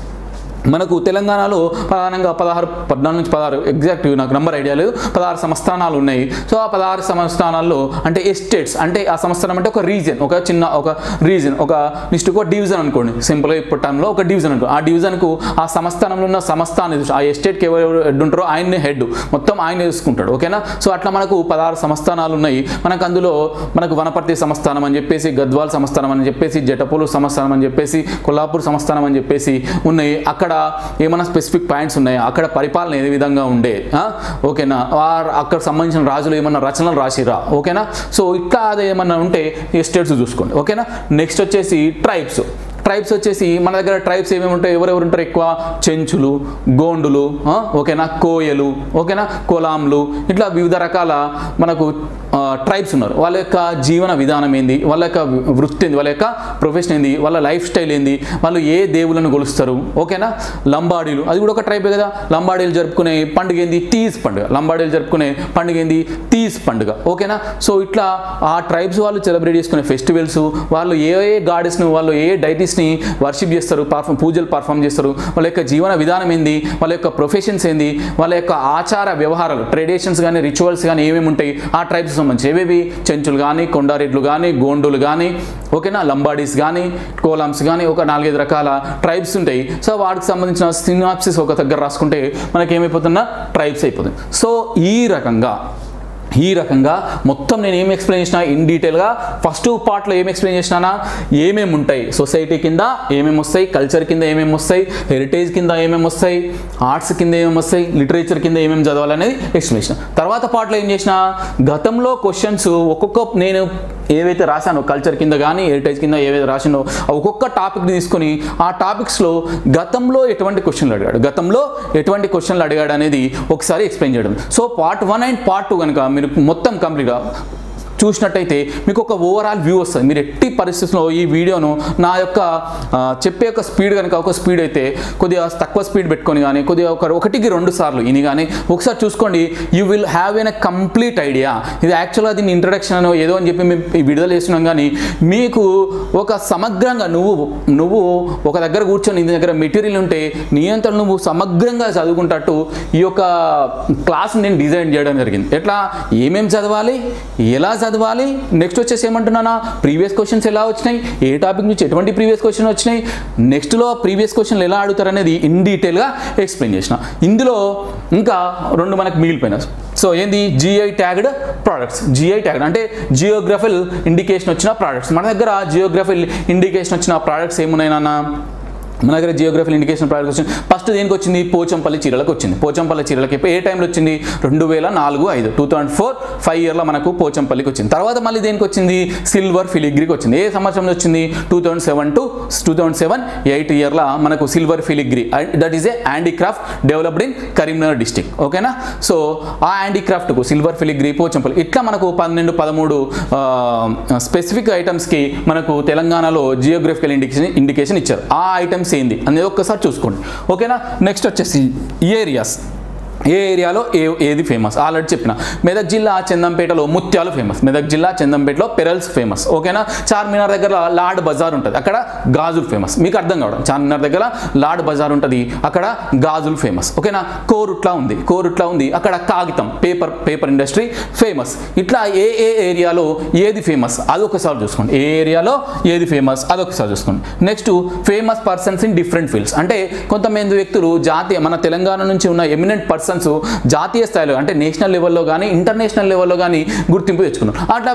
మనకు తెలంగాణలో ప్రధానంగా పదహారు పద్నాలుగు నుంచి పదహారు ఎగ్జాక్ట్ నాకు నెంబర్ ఐడియా లేదు పదహారు సంస్థానాలు ఉన్నాయి. సో ఆ పదహారు సంస్థానాల్లో అంటే ఎస్టేట్స్ అంటే ఆ సంస్థానం అంటే ఒక రీజన్ ఒక చిన్న ఒక రీజన్ ఒక నెక్స్ట్ ఒక డివిజన్ అనుకోండి సింపుల్గా ఇప్పుడు టైంలో ఒక డివిజన్ అనుకోండి ఆ డివిజన్కు ఆ సంస్థానంలో ఉన్న సంస్థ అనేది ఆ ఎస్టేట్కి ఎవరు హెడ్ ఉంటారో ఆయన్నే హెడ్ మొత్తం ఆయన చూసుకుంటాడు ఓకేనా. సో అట్లా మనకు పదహారు సంస్థానాలు ఉన్నాయి. మనకు అందులో మనకు వనపర్తి సంస్థానం అని చెప్పేసి గద్వాల్ సంస్థానం అని చెప్పేసి జటపూలు సంస్థానం అని చెప్పేసి కొల్లాపూర్ సంస్థానం అని చెప్పేసి ఉన్నాయి. అక్కడ ఏమైనా స్పెసిఫిక్ పాయింట్స్ ఉన్నాయా అక్కడ పరిపాలన ఏ విధంగా ఉండే ఓకేనా అక్కడ సంబంధించిన రాజులు ఏమన్నా రచనలు రాసిరా ఓకేనా. సో ఇట్లా అది ఏమన్నా ఉంటే ఎస్టేట్స్ చూసుకోండి ఓకేనా. నెక్స్ట్ వచ్చేసి ట్రైబ్స్. ట్రైబ్స్ వచ్చేసి మన దగ్గర ట్రైబ్స్ ఏమేమి ఉంటాయి ఎవరెవరు ఉంటారు ఎక్కువ చెంచులు గోండులు ఓకేనా కోయలు ఓకేనా కోలాంలు ఇట్లా వివిధ రకాల మనకు ట్రైబ్స్ ఉన్నారు. వాళ్ళ యొక్క జీవన విధానం ఏంది వాళ్ళ యొక్క వృత్తి ఏంది వాళ్ళ యొక్క ప్రొఫెషన్ ఏంది వాళ్ళ లైఫ్ స్టైల్ ఏంది వాళ్ళు ఏ దేవులను కొలుస్తారు ఓకేనా. లంబాడీలు అది కూడా ఒక ట్రైబే కదా లంబాడీలు జరుపుకునే పండుగ ఏంది తీజ్ పండుగ లంబాడీలు జరుపుకునే పండుగ ఏంది తీజ్ పండుగ ఓకేనా. సో ఇట్లా ఆ ట్రైబ్స్ వాళ్ళు సెలబ్రేట్ చేసుకునే ఫెస్టివల్స్ వాళ్ళు ఏ ఏ గాడెస్ను వాళ్ళు ఏ డైటీస్ ని వర్షిప్ చేస్తారు పర్ఫామ్ పూజలు పర్ఫామ్ చేస్తారు వాళ్ళ యొక్క జీవన విధానం ఏంది వాళ్ళ యొక్క ప్రొఫెషన్స్ ఏంది వాళ్ళ యొక్క ఆచార వ్యవహారాలు ట్రెడిషన్స్ కానీ రిచువల్స్ కానీ ఏమేమి ఉంటాయి ఆ ట్రైబ్స్ సంబంధించి ఏవేవి చెంచులు కానీ కొండారెడ్లు కానీ గోండులు కానీ ఓకేనా లంబాడీస్ కానీ కోలామ్స్ కానీ ఒక నాలుగైదు రకాల ట్రైబ్స్ ఉంటాయి. సో వాటికి సంబంధించిన సినాప్సిస్ ఒక దగ్గర రాసుకుంటే మనకేమైపోతున్నా ట్రైబ్స్ అయిపోతుంది. సో ఈ రకంగా ఈ రకంగా మొత్తం నేను ఏం ఎక్స్ప్లెయిన్ చేసినా ఇన్ డీటెయిల్గా ఫస్ట్ పార్ట్లో ఏం ఎక్స్ప్లెయిన్ చేసినా ఏమేమి ఉంటాయి సొసైటీ కింద ఏమేమి వస్తాయి కల్చర్ కింద ఏమేమి వస్తాయి హెరిటేజ్ కింద ఏమేమి వస్తాయి ఆర్ట్స్ కింద ఏమేమి వస్తాయి లిటరేచర్ కింద ఏమేమి చదవాలనేది ఎక్స్ప్లెయిన్ చేసిన తర్వాత పార్ట్లో ఏం చేసినా గతంలో క్వశ్చన్స్ ఒక్కొక్క నేను ఏవైతే రాశానో కల్చర్ కింద కానీ హెరిటేజ్ కింద ఏవైతే రాసినో ఒక్కొక్క టాపిక్ని తీసుకొని ఆ టాపిక్స్లో గతంలో ఎటువంటి క్వశ్చన్లు అడిగాడు గతంలో ఎటువంటి క్వశ్చన్లు అడిగాడు అనేది ఒకసారి ఎక్స్ప్లెయిన్ చేయడం. So part one and part two కనుక మీరు మొత్తం కంప్లీట్గా చూసినట్లయితే మీకు ఒక ఓవరాల్ వ్యూ వస్తుంది. మీరు ఎట్టి పరిస్థితుల్లో ఈ వీడియోను నా యొక్క చెప్పే ఒక స్పీడ్ గనుక ఒక స్పీడ్ అయితే కొద్దిగా తక్కువ స్పీడ్ పెట్టుకొని గాని కొద్దిగా ఒక ఒకటికి రెండు సార్లు ఇని గాని ఒకసారి చూసుకోండి. You will have an complete idea. ఇది యాక్చువల్గా దీని ఇంట్రడక్షన్ అనో ఏదో అని చెప్పి మేము విడుదల చేస్తున్నాం కానీ మీకు ఒక సమగ్రంగా నువ్వు నువ్వు ఒక దగ్గర కూర్చొని నీ దగ్గర మెటీరియల్ ఉంటే నియంత్రణ నువ్వు సమగ్రంగా చదువుకుంటట్టు ఈ యొక్క క్లాస్ని నేను డిజైన్ చేయడం జరిగింది. ఎట్లా ఏమేమి చదవాలి, ఎలా చదవాలి, నెక్స్ట్ వచ్చేసి ఏమంటున్నానా ప్రీవియస్ క్వశ్చన్స్ ఎలా వచ్చినాయి, ఏ టాపిక్ నుంచి ఎటువంటి ప్రీవియస్ క్వశ్చన్ వచ్చినాయి, నెక్స్ట్లో ప్రీవియస్ క్వశ్చన్లు ఎలా అడుగుతారు అనేది ఇన్ డీటెయిల్గా ఎక్స్ప్లెయిన్ చేసిన. ఇందులో ఇంకా రెండు మనకు మిగిలిపోయినా. సో ఏంది GI tagged products. GI tagged అంటే జియోగ్రఫికల్ ఇండికేషన్ వచ్చిన ప్రోడక్ట్స్. మన దగ్గర జియోగ్రఫికల్ ఇండికేషన్ వచ్చిన ప్రోడక్ట్స్ ఏమున్నాయి నాన్న? మన దగ్గర జియోగ్రఫికల్ ఇండికేషన్ ప్రోడక్ట్ వచ్చింది. ఫస్ట్ దేనికి వచ్చింది? పోచంపల్లి చీరలకు వచ్చింది. పోచంపల్లి చీరలకి ఏ టైంలో వచ్చింది? రెండు వేల నాలుగు ఐదు టూ థౌసండ్ ఫోర్ ఫైవ్ ఇయర్లో మనకు పోచంపల్లికి వచ్చింది. తర్వాత మళ్ళీ దేనికి వచ్చింది? సిల్వర్ ఫిలిగ్రీకి వచ్చింది. ఏ సంవత్సరంలో వచ్చింది? Two thousand seven to two thousand సెవెన్ ఎయిట్ ఇయర్లో మనకు silver filigree, that is a handicraft developed in Karimnagar district. ఓకేనా? సో ఆ హ్యాండీక్రాఫ్ట్కు సిల్వర్ ఫిలిగ్రీ, పోచంపల్లి ఇట్లా మనకు పన్నెండు పదమూడు స్పెసిఫిక్ ఐటమ్స్కి మనకు తెలంగాణలో జియోగ్రఫికల్ ఇండికేషన్ ఇండికేషన్ ఇచ్చారు. ఆ ఐటమ్స్ ఏంది అనేది ఒక్కసారి చూసుకోండి. ఓకేనా? నెక్స్ట్ వచ్చేసి ఏరియాస్. ఏ ఏరియాలో ఏ ఏది ఫేమస్ ఆల్రెడీ చెప్పిన. మెదక్ జిల్లా చందంపేటలో ముత్యాలు ఫేమస్. మెదక్ జిల్లా చందంపేటలో పెరల్స్ ఫేమస్. ఓకేనా? చార్మినార్ దగ్గర లార్డ్ బజార్ ఉంటుంది, అక్కడ గాజులు ఫేమస్. మీకు అర్థం కావడం చార్మినార్ దగ్గర లార్డ్ బజార్ ఉంటుంది, అక్కడ గాజులు ఫేమస్. ఓకేనా? కోరుట్లా ఉంది, కోరుట్లా ఉంది, అక్కడ కాగితం పేపర్ పేపర్ ఇండస్ట్రీ ఫేమస్. ఇట్లా ఏ ఏ ఏరియాలో ఏది ఫేమస్ అదొకసారి చూసుకోండి. ఏ ఏరియాలో ఏది ఫేమస్ అదొకసారి చూసుకోండి. Next famous persons in different fields. అంటే కొంతమంది వ్యక్తులు జాతీయ మన తెలంగాణ నుంచి ఉన్న ఎమినెంట్ పర్సన్ జాతీయ స్థాయిలో అంటే నేషనల్ లెవెల్లో కానీ ఇంటర్నేషనల్ లెవెల్లో కానీ గుర్తింపు తెచ్చుకున్నాం. అట్లా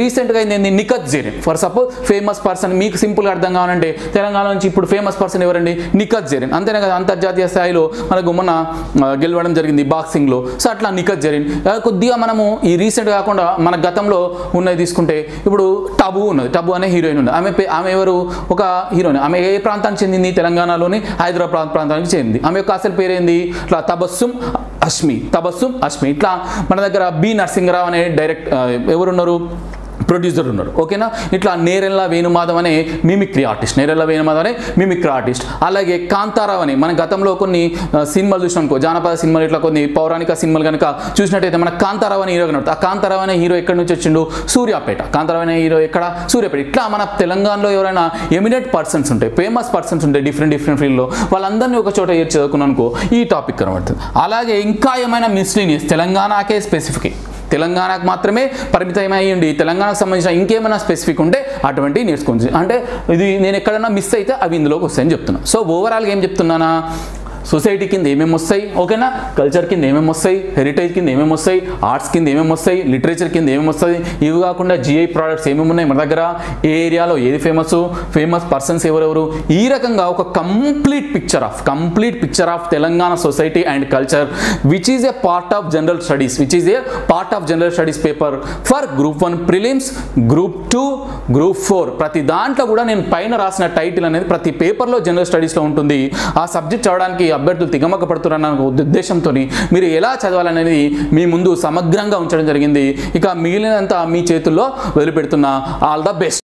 రీసెంట్గా అయింది Nikhat Zareen. For suppose famous person మీకు సింపుల్గా అర్థం కావాలంటే తెలంగాణ నుంచి ఇప్పుడు ఫేమస్ పర్సన్ ఎవరండి? నిఖత్ జరీన్. అంతేనా కదా? అంతర్జాతీయ స్థాయిలో మనకు మన గెలవడం జరిగింది బాక్సింగ్లో. సో అట్లా నిఖత్ జరీన్. కొద్దిగా మనము ఈ రీసెంట్ కాకుండా మన గతంలో ఉన్నది తీసుకుంటే ఇప్పుడు టబు ఉన్నది. టబు అనే హీరోయిన్ ఉంది. ఆమె ఆమె ఎవరు? ఒక హీరోయిన్. ఆమె ఏ ప్రాంతానికి చెందింది? తెలంగాణలోని హైదరాబాద్ ప్రాంతానికి చెందింది. ఆమె యొక్క అసలు పేరేంది? ఇట్లా తబస్సుం అస్మి, తబస్సుం అస్మి. ఇట్లా మన దగ్గర బి నర్సింగ్ రావు అనే డైరెక్ట్ ఎవరున్నారు? ప్రొడ్యూసర్ ఉన్నారు. ఓకేనా? ఇట్లా నేరెల్లా వేణుమాధవ్ అనే మిమిక్రీ ఆర్టిస్ట్, నేరెల్లా వేణుమాధవ్ అనే మిమిక్రీ ఆర్టిస్ట్. అలాగే కాంతారావు అని మన గతంలో కొన్ని సినిమాలు చూసినానుకో, జానపద సినిమాలు ఇట్లా కొన్ని పౌరాణిక సినిమాలు కనుక చూసినట్టయితే మన కాంతారావు అనే హీరో కనబడతారు. ఆ కాంతారావు అనే హీరో ఎక్కడి నుంచి వచ్చిండు? సూర్యాపేట. కాంతారావు అనే హీరో ఎక్కడ? సూర్యాపేట. ఇట్లా మన తెలంగాణలో ఎవరైనా ఎమినెంట్ పర్సన్స్ ఉంటాయి, ఫేమస్ పర్సన్స్ ఉంటాయి డిఫరెంట్ డిఫరెంట్ ఫీల్డ్లో, వాళ్ళందరినీ ఒక చోట చేర్చి చదువుకున్నానుకో ఈ టాపిక్ కనబడుతుంది. అలాగే ఇంకా ఏమైనా మిస్లీనియస్ తెలంగాణకే స్పెసిఫిక్, తెలంగాణకు మాత్రమే పరిమితమయ్యండి, తెలంగాణకు సంబంధించిన ఇంకేమైనా స్పెసిఫిక్ ఉంటే అటువంటివి నేర్చుకోవచ్చు. అంటే ఇది నేను ఎక్కడన్నా మిస్ అయితే అవి ఇందులోకి వస్తాయని చెప్తున్నాను. సో ఓవరాల్గా ఏం చెప్తున్నానా? సొసైటీ కింద ఏమేమి వస్తాయి, ఓకేనా, కల్చర్ కింద ఏమేమి వస్తాయి, హెరిటేజ్ కింద ఏమేమి వస్తాయి, ఆర్ట్స్ కింద ఏమేమి వస్తాయి, లిటరేచర్ కింద ఏమేమి వస్తుంది, ఇవి కాకుండా జిఐ ప్రోడక్ట్స్ ఏమేమి ఉన్నాయి మన దగ్గర, ఏ ఏరియాలో ఏది ఫేమస్, ఫేమస్ పర్సన్స్ ఎవరెవరు, ఈ రకంగా ఒక complete picture of complete picture of Telangana society and culture which is a part of general studies which is a part of general studies paper for group one prelims, group two, group four. ప్రతి దాంట్లో కూడా నేను పైన రాసిన title అనేది ప్రతి పేపర్లో general స్టడీస్లో ఉంటుంది. ఆ సబ్జెక్ట్ చదవడానికి అభ్యర్థులు తిగమక పడుతున్నారన్న ఉద్దేశంతో మీరు ఎలా చదవాలనేది మీ ముందు సమగ్రంగా ఉంచడం జరిగింది. ఇక మిగిలినంత మీ చేతుల్లో వదిలిపెడుతున్నా. All the best.